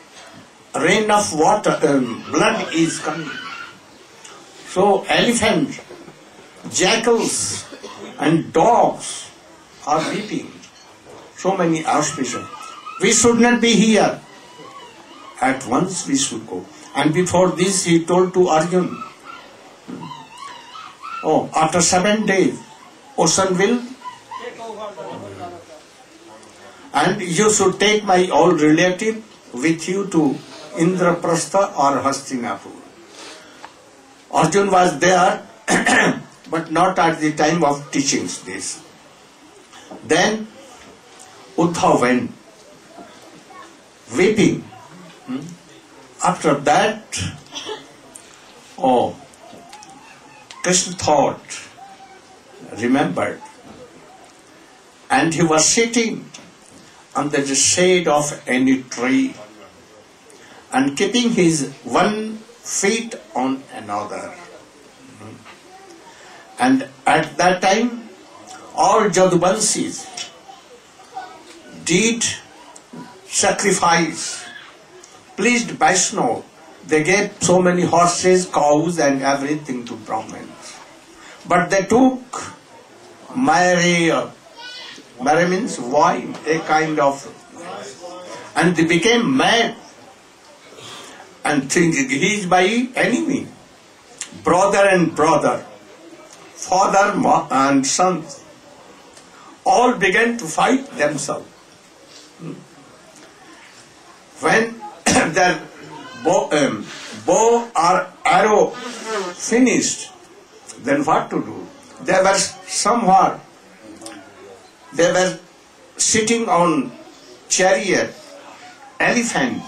rain of water, um, blood is coming. So elephants, jackals and dogs are weeping. So many auspicious. We should not be here. At once we should go. And before this he told to Arjuna, oh, after seven days, ocean will take over. And you should take my old relative with you to Indraprastha or Hastinapur. Arjuna was there, but not at the time of teachings this. Then Uddhav went, weeping. After that, oh, Krishna thought, remembered, and he was sitting under the shade of any tree and keeping his one feet on another. And at that time, all Jadubansis did sacrifice, pleased Vaishnava. They gave so many horses, cows and everything to Brahmins. But they took Maitriya. Maitriya means wine, a kind of. And they became mad and thinking he is my enemy. Brother and brother, father and son, all began to fight themselves. When their bow, um, bow or arrow finished, then what to do? They were somewhat, they were sitting on chariot, elephant,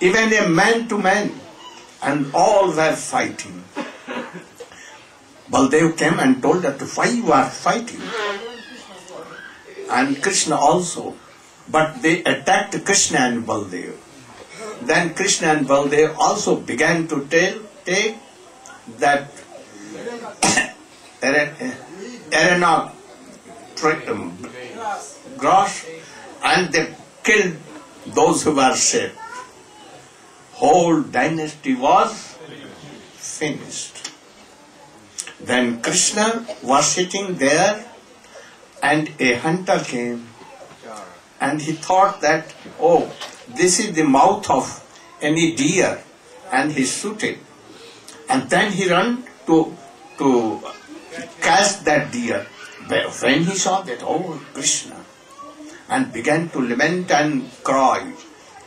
even a man to man, and all were fighting. Baldev came and told that why you are fighting, and Krishna also, but they attacked Krishna and Baldev. Then Krishna and Baldev also began to tell, take that arana grass, and they killed those who were saved. Whole dynasty was finished. Then Krishna was sitting there and a hunter came and he thought that, oh, this is the mouth of any deer, and he shot it. And then he ran to to catch that deer. When he saw that, oh, Krishna, and began to lament and cry.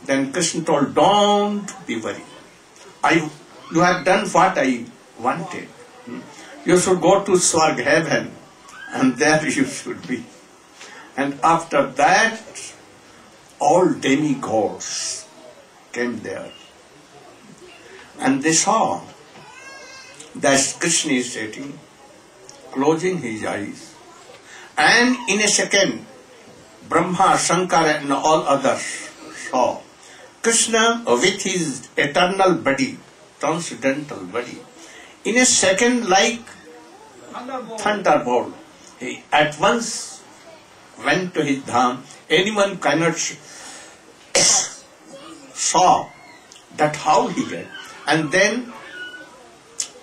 Then Krishna told, don't be worried. I, you have done what I wanted. You should go to Swarg heaven, and there you should be. And after that, all demigods came there. And they saw that Krishna is sitting, closing his eyes. And in a second, Brahma, Shankara and all others saw Krishna with his eternal body, transcendental body. In a second, like thunderbolt, thunderbolt he at once went to his dham. Anyone cannot saw that how he went. And then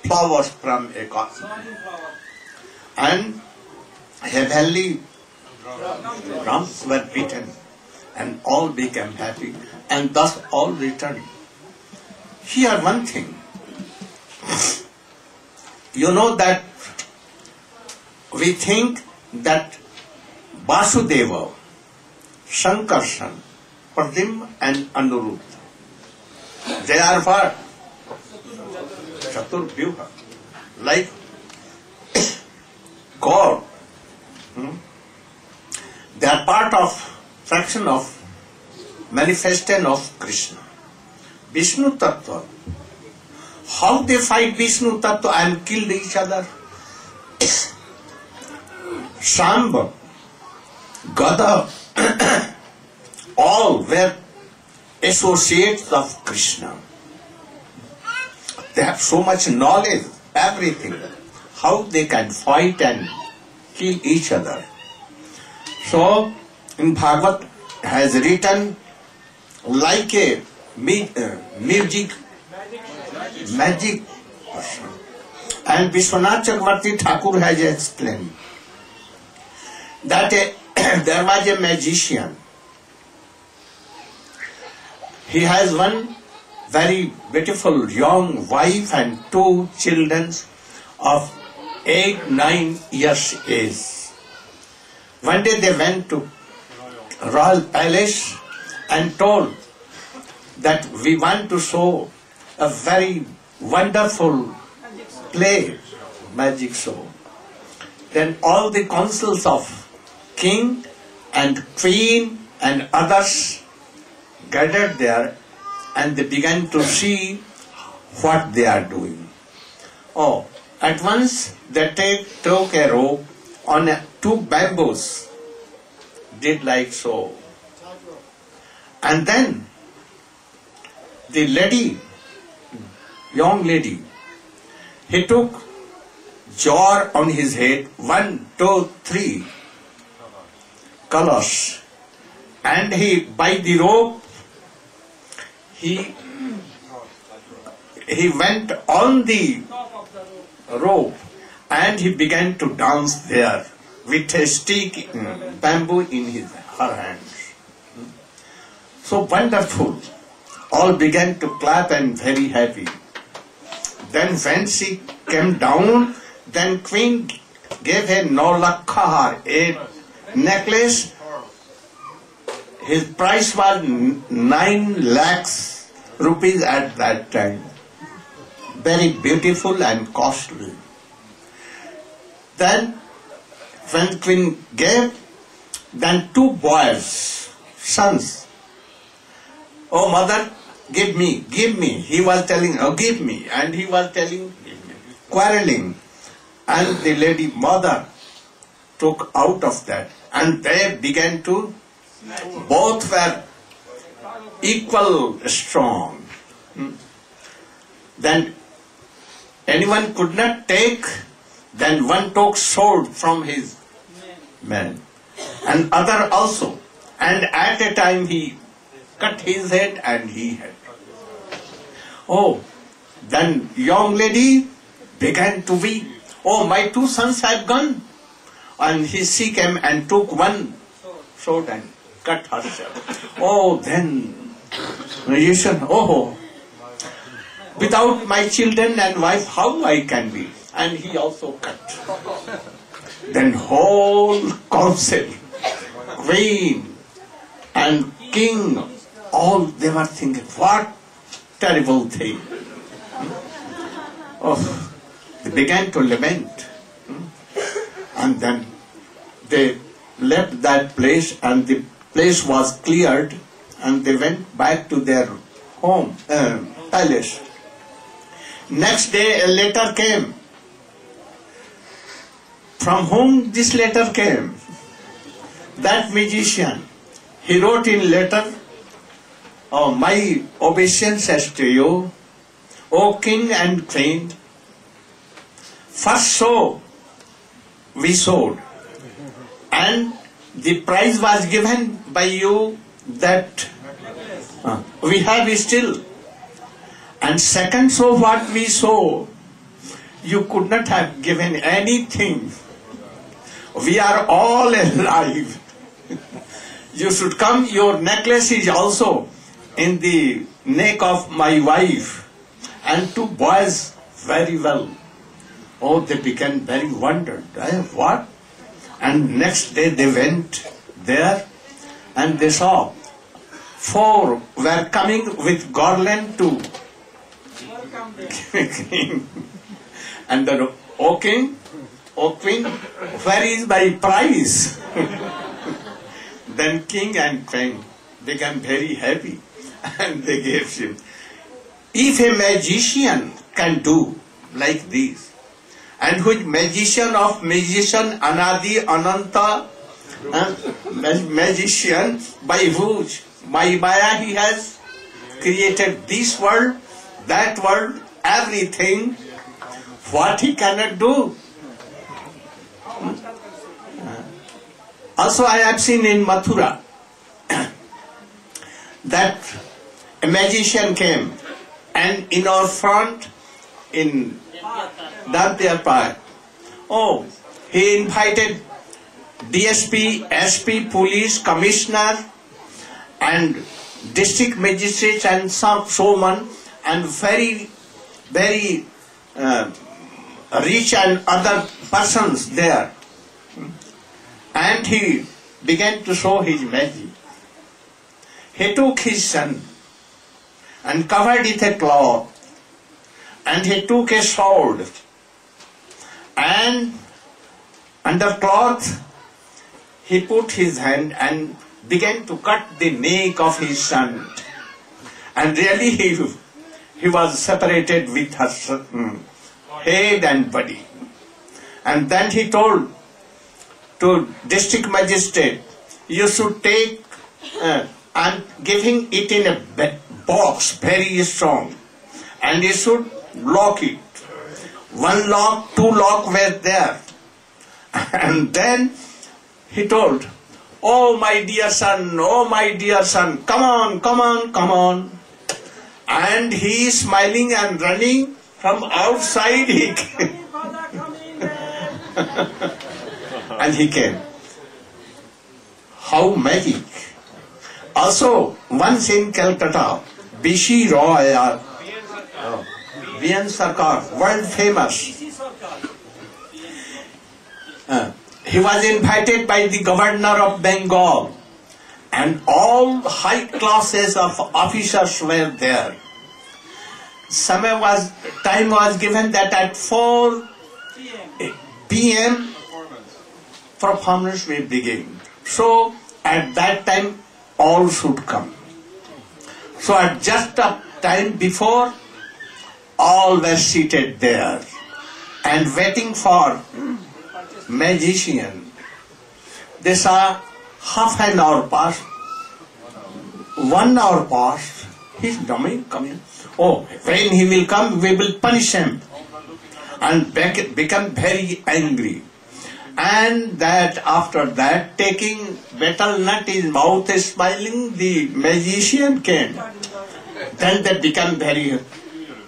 flowers from a garden and heavenly drums were beaten and all became happy and thus all returned. Here one thing, You know that we think that Vasudeva, Shankarshan, Pradyumna and Anuruddha, they are for Chaturvyuha, like God. Hmm? They are part of, fraction of, manifestation of Krishna. Vishnu Tattva, how they fight Vishnu Tattva and killed each other? Shambha, Gada, all were associates of Krishna. They have so much knowledge, everything, how they can fight and kill each other. So, in Bhagavad has written like a music, magic person. And Vishwanath Chakravarti Thakur has explained that a, there was a magician. He has one very beautiful young wife and two children of eight, nine years age. One day they went to Royal Palace and told that we want to show a very wonderful play, magic show. Then all the councils of king and queen and others gathered there and they began to see what they are doing. Oh, at once they take, took a rope on a, two bamboos, did like so. And then the lady, young lady, he took jar on his head, one, two, three colors, and he, by the rope, he, he went on the rope and he began to dance there with a stick, bamboo in his, her hands. So wonderful. All began to clap and very happy. Then when she came down, then Queen gave her Naulakhar, a necklace. His price was nine lakhs rupees at that time. Very beautiful and costly. Then when Queen gave, then two boys, sons, "Oh mother, give me, give me." He was telling, "Oh, give me." And he was telling, quarreling. And the lady mother took out of that. And they began to, both were equal strong. Then anyone could not take, then one took sword from his man. And other also. And at a time he cut his head and he had. Oh, then young lady began to weep. "Oh, my two sons have gone." And he, she came and took one sword and cut herself. Oh, then you should, "Oh, without my children and wife, how I can be?" And he also cut. Then whole council, queen and king, all they were thinking, what terrible thing. Hmm? Oh, they began to lament. Hmm? And then they left that place and the place was cleared and they went back to their home, uh, palace. Next day a letter came. From whom this letter came? That magician. He wrote in letter, "Oh, my obeisances to you, O king and queen. First sow we sowed, and the prize was given by you that uh, we have still. And second sow what we sow, you could not have given anything. We are all alive. You should come, your necklace is also in the neck of my wife." And two boys very well. Oh, they became very wondered. Eh, what? And next day they went there and they saw four were coming with garland to king. And the O king, O queen, where is my prize? Then king and queen became very happy and they gave him. If a magician can do like this, and which magician of magician, Anadi, Ananta, uh, magician, by which by Maya he has created this world, that world, everything, what he cannot do. Also I have seen in Mathura that a magician came and in our front, in Dantya Park, oh, he invited D S P, S P, police, commissioner and district magistrates and some showmen and very, very uh, rich and other persons there. And he began to show his magic. He took his son and covered it with a cloth, and he took a sword, and under cloth he put his hand and began to cut the neck of his son. And really he, he was separated with her head and body. And then he told to district magistrate, you should take uh, and giving it in a box very strong, and you should lock it. One lock, two lock were there. And then he told, oh my dear son, oh my dear son, come on, come on, come on. And he is smiling and running from outside. He came. And he came. How magic. Also, once in Calcutta, B C Roy, V N Sarkar, world famous. Uh, he was invited by the governor of Bengal and all high classes of officers were there. Summer was, time was given that at four p m performance will begin. So at that time all should come. So at just a time before, all were seated there and waiting for magician. They saw half an hour passed, one hour passed, he's coming, coming. Oh, when he will come, we will punish him and become very angry. And that after that, taking betel nut in mouth, smiling, the magician came. Then they become very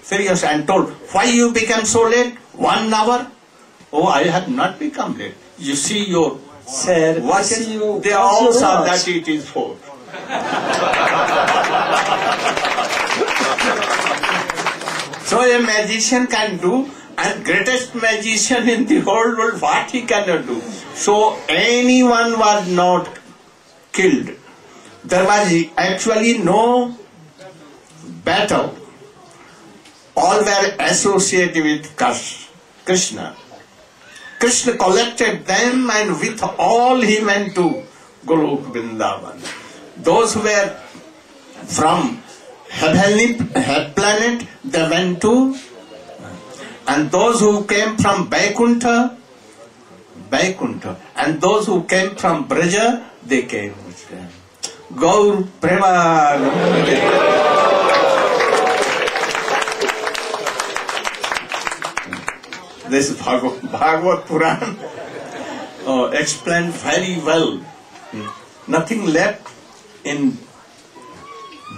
furious and told, why you become so late? One hour? Oh, I have not become late. You see your... Sir, what see you, they all saw that it is four. So a magician can do, and greatest magician in the whole world, what he cannot do. So anyone was not killed. There was actually no battle. All were associated with Krishna. Krishna collected them and with all he went to Golok Vrindavan. Those who were from heavenly planet, they went to, and those who came from Vaikuntha, Vaikuntha, and those who came from Braja, they came with them. Gaur Prema. This is Bhagavad Puran oh, explained very well. Nothing left. In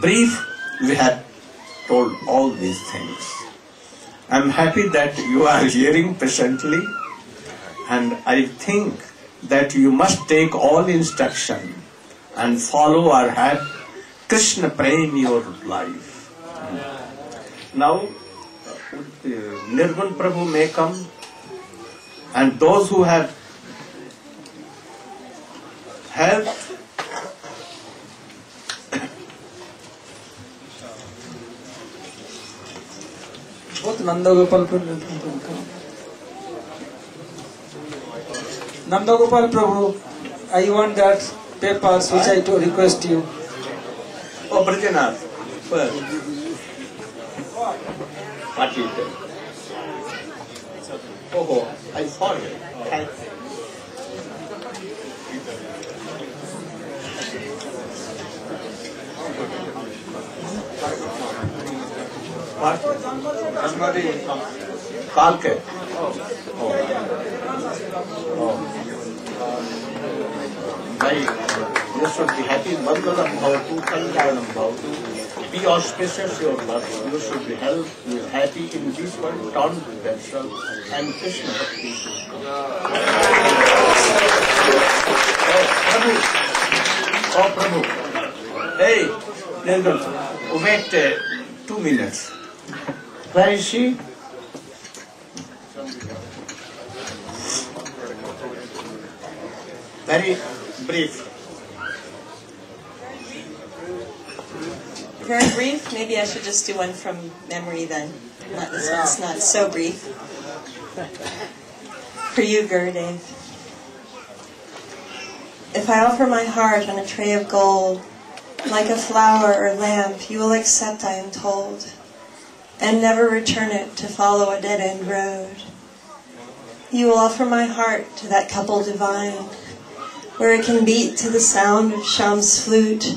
brief, we have told all these things. I am happy that you are hearing patiently, and I think that you must take all instruction and follow or have Krishna Prem in your life. Now, Nirvan Prabhu may come And those who have helped both Nanda Gopal Prabhu, Nanda Gopal Prabhu, I want that papers which I to request you. Oh, Brajanath, first. What you tell? Oh, I saw it. Thanks. What? Somebody Kalke. Oh. Oh. I just should be happy. Mandala Bhavatu, Kalyanam Bhavatu. Be auspicious your life. You should be health, happy in this world, turn to themselves and Krishna Bhakti. Oh Prabhu. Hey, Nirvan, wait uh, two minutes. Where is she? Very brief. Very brief? Maybe I should just do one from memory then. Not, this one's not so brief. For you, Gurudev. If I offer my heart on a tray of gold, like a flower or lamp, you will accept, I am told, and never return it to follow a dead-end road. You will offer my heart to that couple divine, where it can beat to the sound of Sham's flute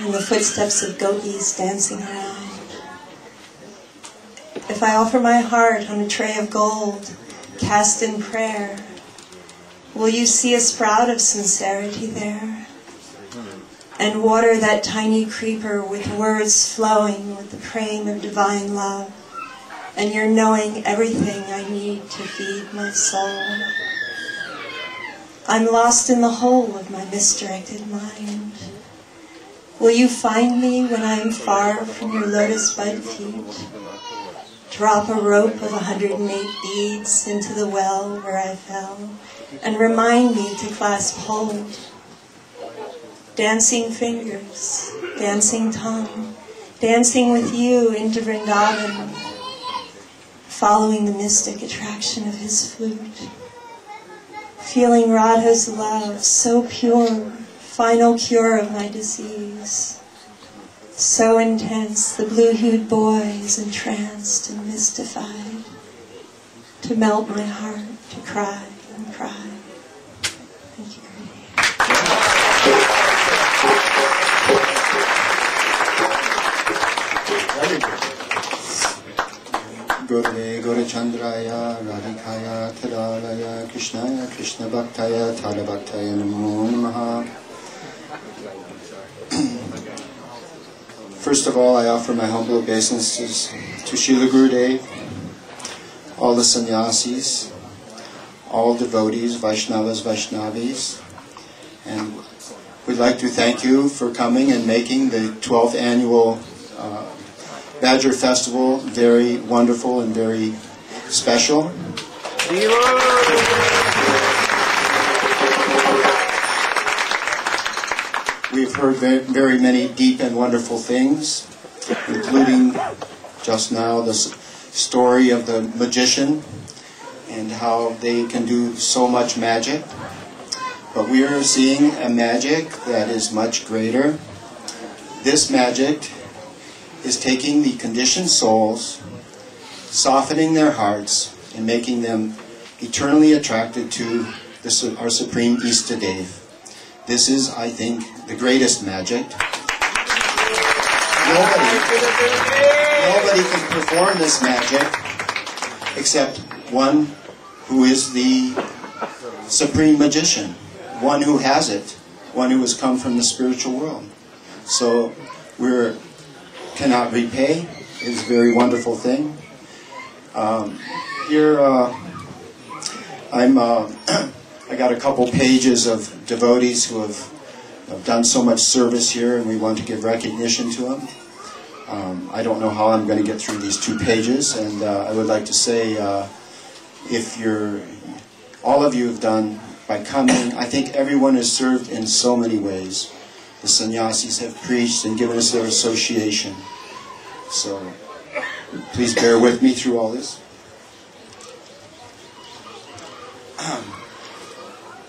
and the footsteps of gopis dancing around. If I offer my heart on a tray of gold, cast in prayer, will you see a sprout of sincerity there, and water that tiny creeper with words flowing with the praying of divine love, and your knowing everything I need to feed my soul. I'm lost in the whole of my misdirected mind. Will you find me when I am far from your lotus bud feet? Drop a rope of one hundred and eight beads into the well where I fell, and remind me to clasp hold. Dancing fingers, dancing tongue, dancing with you into Vrindavan, following the mystic attraction of his flute, feeling Radha's love so pure, final cure of my disease, so intense the blue-hued boy is entranced and mystified, to melt my heart, to cry and cry. Thank you. Gurve Gaurachandraya, Radhikaya, Tadalaya, Krishnaya, Krishna Bhaktaya, Tada Bhaktaya, Mon Mohan. First of all, I offer my humble obeisances to Srila Gurudev, all the sannyasis, all devotees, Vaishnavas, Vaishnavis, and we'd like to thank you for coming and making the twelfth annual uh, Badger Festival very wonderful and very special. We've heard very, very many deep and wonderful things, including just now the story of the magician and how they can do so much magic. But we are seeing a magic that is much greater. This magic is taking the conditioned souls, softening their hearts, and making them eternally attracted to the, our Supreme Istadev. This is, I think, the greatest magic. Nobody, nobody can perform this magic except one who is the Supreme Magician, one who has it, one who has come from the spiritual world. So we're cannot repay. It's a very wonderful thing. Um, here, uh, I'm. Uh, I got a couple pages of devotees who have, have done so much service here, and we want to give recognition to them. Um, I don't know how I'm going to get through these two pages, and uh, I would like to say, uh, if you're all of you have done by coming. I think everyone has served in so many ways. The sannyasis have preached and given us their association. So please bear with me through all this.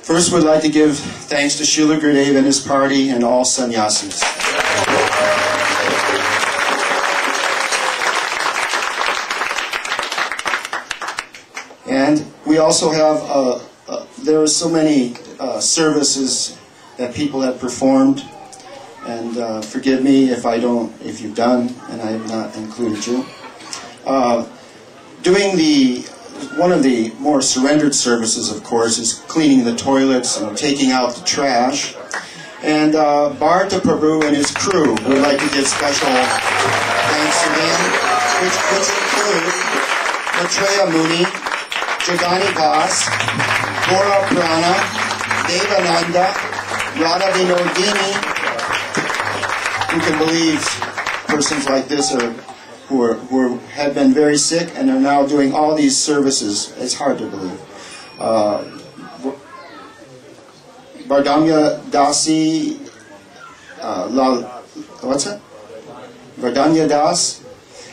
First, we'd like to give thanks to Srila Gurudev and his party and all sannyasis. And we also have, uh, uh, there are so many uh, services that people have performed. And uh, forgive me if I don't, if you've done, and I have not included you. Uh, doing the, one of the more surrendered services, of course, is cleaning the toilets and taking out the trash. And uh, Bardanya Prabhu and his crew would like to give special thanks to them, which, which include Maitriya Muni, Jagani Das, Gora Prana, Devananda, Radha Vinodini. You can believe persons like this are, who, are, who are, have been very sick and are now doing all these services. It's hard to believe. Uh, Bardanya Dasi, uh, La, what's it? Bardanya Das,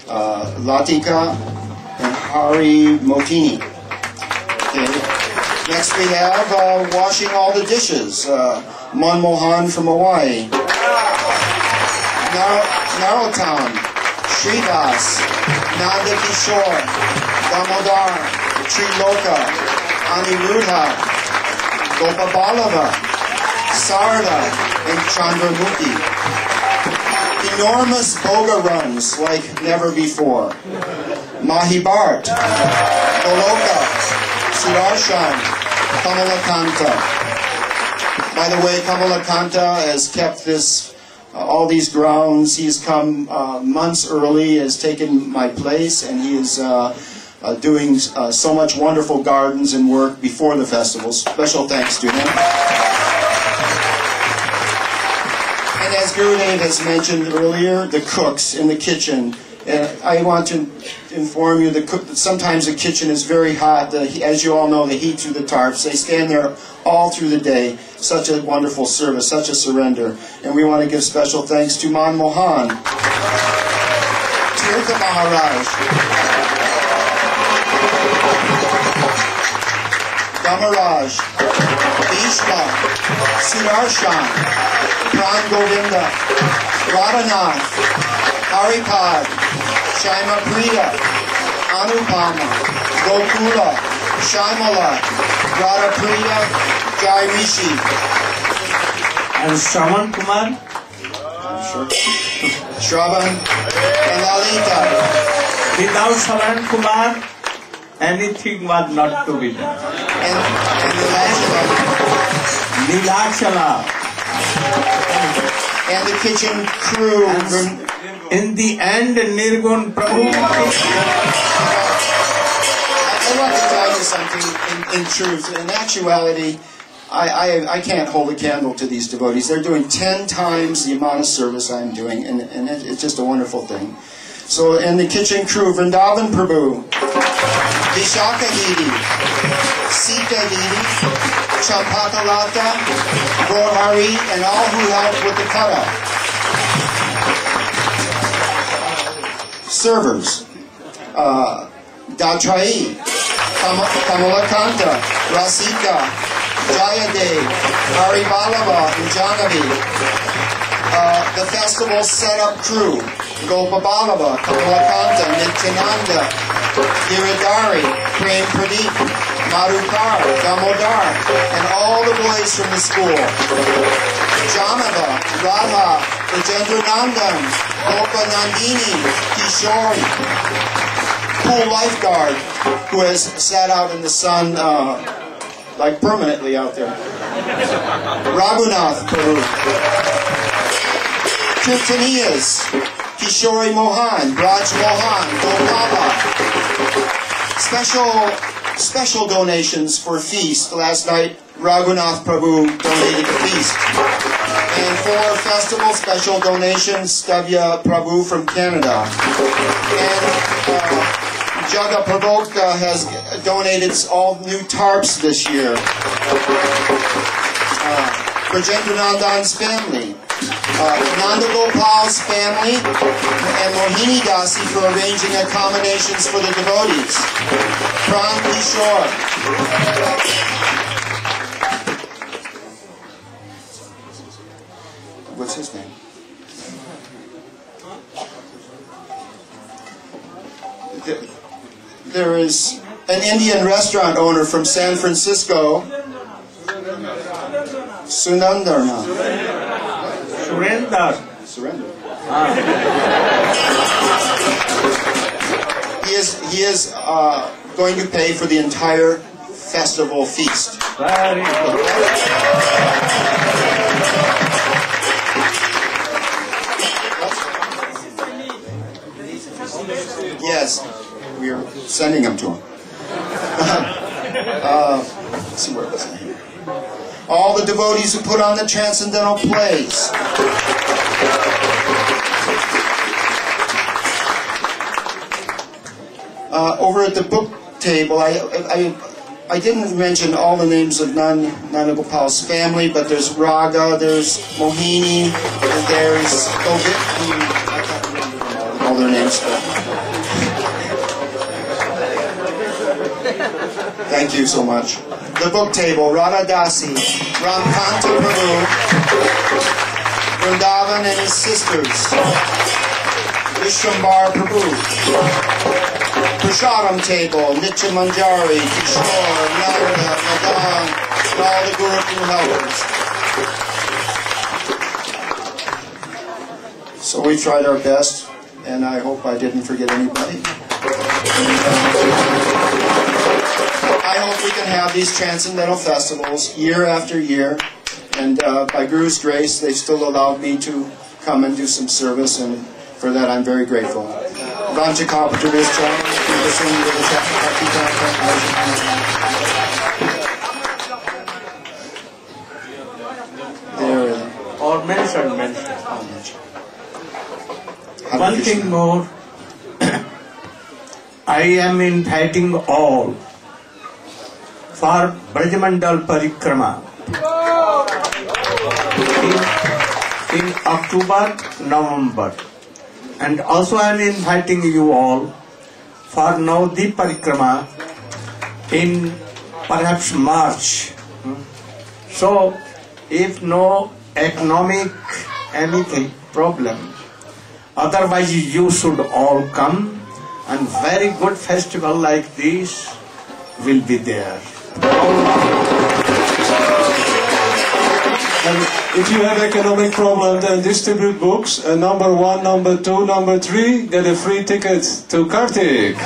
uh, Latika, and Hari Motini. Okay. Next we have uh, washing all the dishes. Uh, Mon Mohan from Hawaii. Narrowtown, Sridas, Nanda Kishore, Damodar, Triloka, Anirudha, Gopaballava, Sarda, and Chandramukhi. Enormous boga runs like never before. Mahibart, Goloka, Sudarshan, Kamalakanta. By the way, Kamalakanta has kept this. All these grounds, he's come uh, months early, has taken my place, and he is uh, uh, doing uh, so much wonderful gardens and work before the festival. Special thanks to him. And as Gurudev has mentioned earlier, the cooks in the kitchen. And I want to inform you the cook, that sometimes the kitchen is very hot. The, as you all know, the heat through the tarps. They stand there all through the day. Such a wonderful service, such a surrender. And we want to give special thanks to Mon Mohan, Tirtha Maharaj, Dhamaraj, Ishma, Sudarshan, Pran Govinda, Radhanath, Haripad, Shaima Priya, Anupama, Gokula, Shamala, Radhapriya, Jai Rishi. And Shravan Kumar. Sure. Shravan. And Lalita. Without Shravan Kumar, anything was not to be done. And, and Nilachala. And the kitchen crew. And in the end, Nirvan Prabhu. I want to tell you something in, in truth. In actuality, I, I, I can't hold a candle to these devotees. They're doing ten times the amount of service I'm doing, and, and it, it's just a wonderful thing. So, and the kitchen crew, Vrindavan Prabhu, Vishaka Giri, Sita Giri, Chapakalata, Gohari, and all who helped with the cut-up. Servers, uh, Datrai, Kamalakanta, Rasika, Jayadev, Haribalava, and Janavi. Uh, the festival setup crew, Gopaballava, Kamalakanta, Nityananda, Giridhari, Prem Pradeep, Madhukar, Damodar, and all the boys from the school. Janava, Radha, Rajendranandan, Gopanandini, Kishori, cool lifeguard who has sat out in the sun uh, like permanently out there. Raghunath Prabhu. Kirtaniyas, Kishori Mohan, Braj Mohan, Gopala. Special, special donations for feast. Last night, Raghunath Prabhu donated the feast. And for festival, special donations, Stavya Prabhu from Canada. And uh, Jaga Prabodka has donated all new tarps this year uh, for Jendranandan's family. Uh, Nanda Gopal's family and Mohini Dasi for arranging accommodations for the devotees. Pran Kishore. What's his name? There is an Indian restaurant owner from San Francisco, Sunandarna. Surrender. Surrender. Ah. He is he is uh, going to pay for the entire festival feast. Very good. Yes, we are sending them to him. uh, let's see where it was in here. All the devotees who put on the transcendental plays. Uh, over at the book table, I, I, I didn't mention all the names of Nanda Gopal's family, but there's Raga, there's Mohini, and there's Govit. I can't remember all their names, but. Thank you so much. The book table, Radha Dasi, Ramkanta Prabhu, Vrindavan and his sisters, Vishwambar Prabhu, Prashadam table, Nitya Manjari, Kishore, Narada, Madan, and all the Guru helpers. So we tried our best, and I hope I didn't forget anybody. I hope we can have these transcendental festivals year after year, and uh, by Guru's grace, they still allowed me to come and do some service, and for that I'm very grateful. Or mention, mention. One thing more, I am inviting all for Brajamandal Parikrama in, in October, November. And also I am inviting you all for Navadvip Parikrama in perhaps March. So if no economic anything problem, otherwise you should all come, and very good festival like this will be there. And if you have economic problem, then distribute books, uh, number one, number two, number three, get a free ticket to Kartik.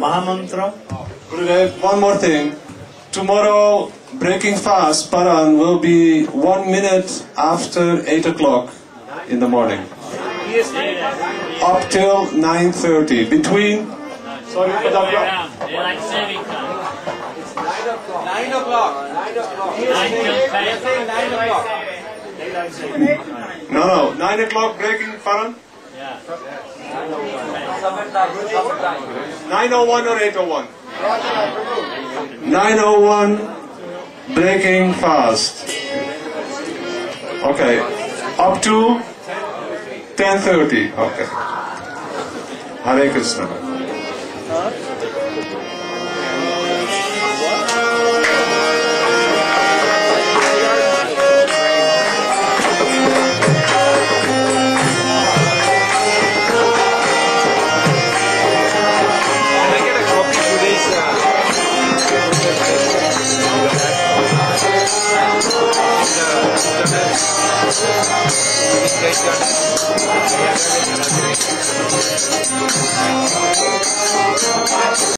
Mahamantra? Gurudev, one more thing. Tomorrow, breaking fast, Paran, will be one minute after eight o'clock in the morning. Up till nine thirty. Between... Sorry, nine o'clock. No, no. nine o'clock breaking, Paran? Yeah. nine oh one or eight oh one? nine oh one breaking fast. Okay. Up to... ten thirty, okay. Hare Krishna. Thank you.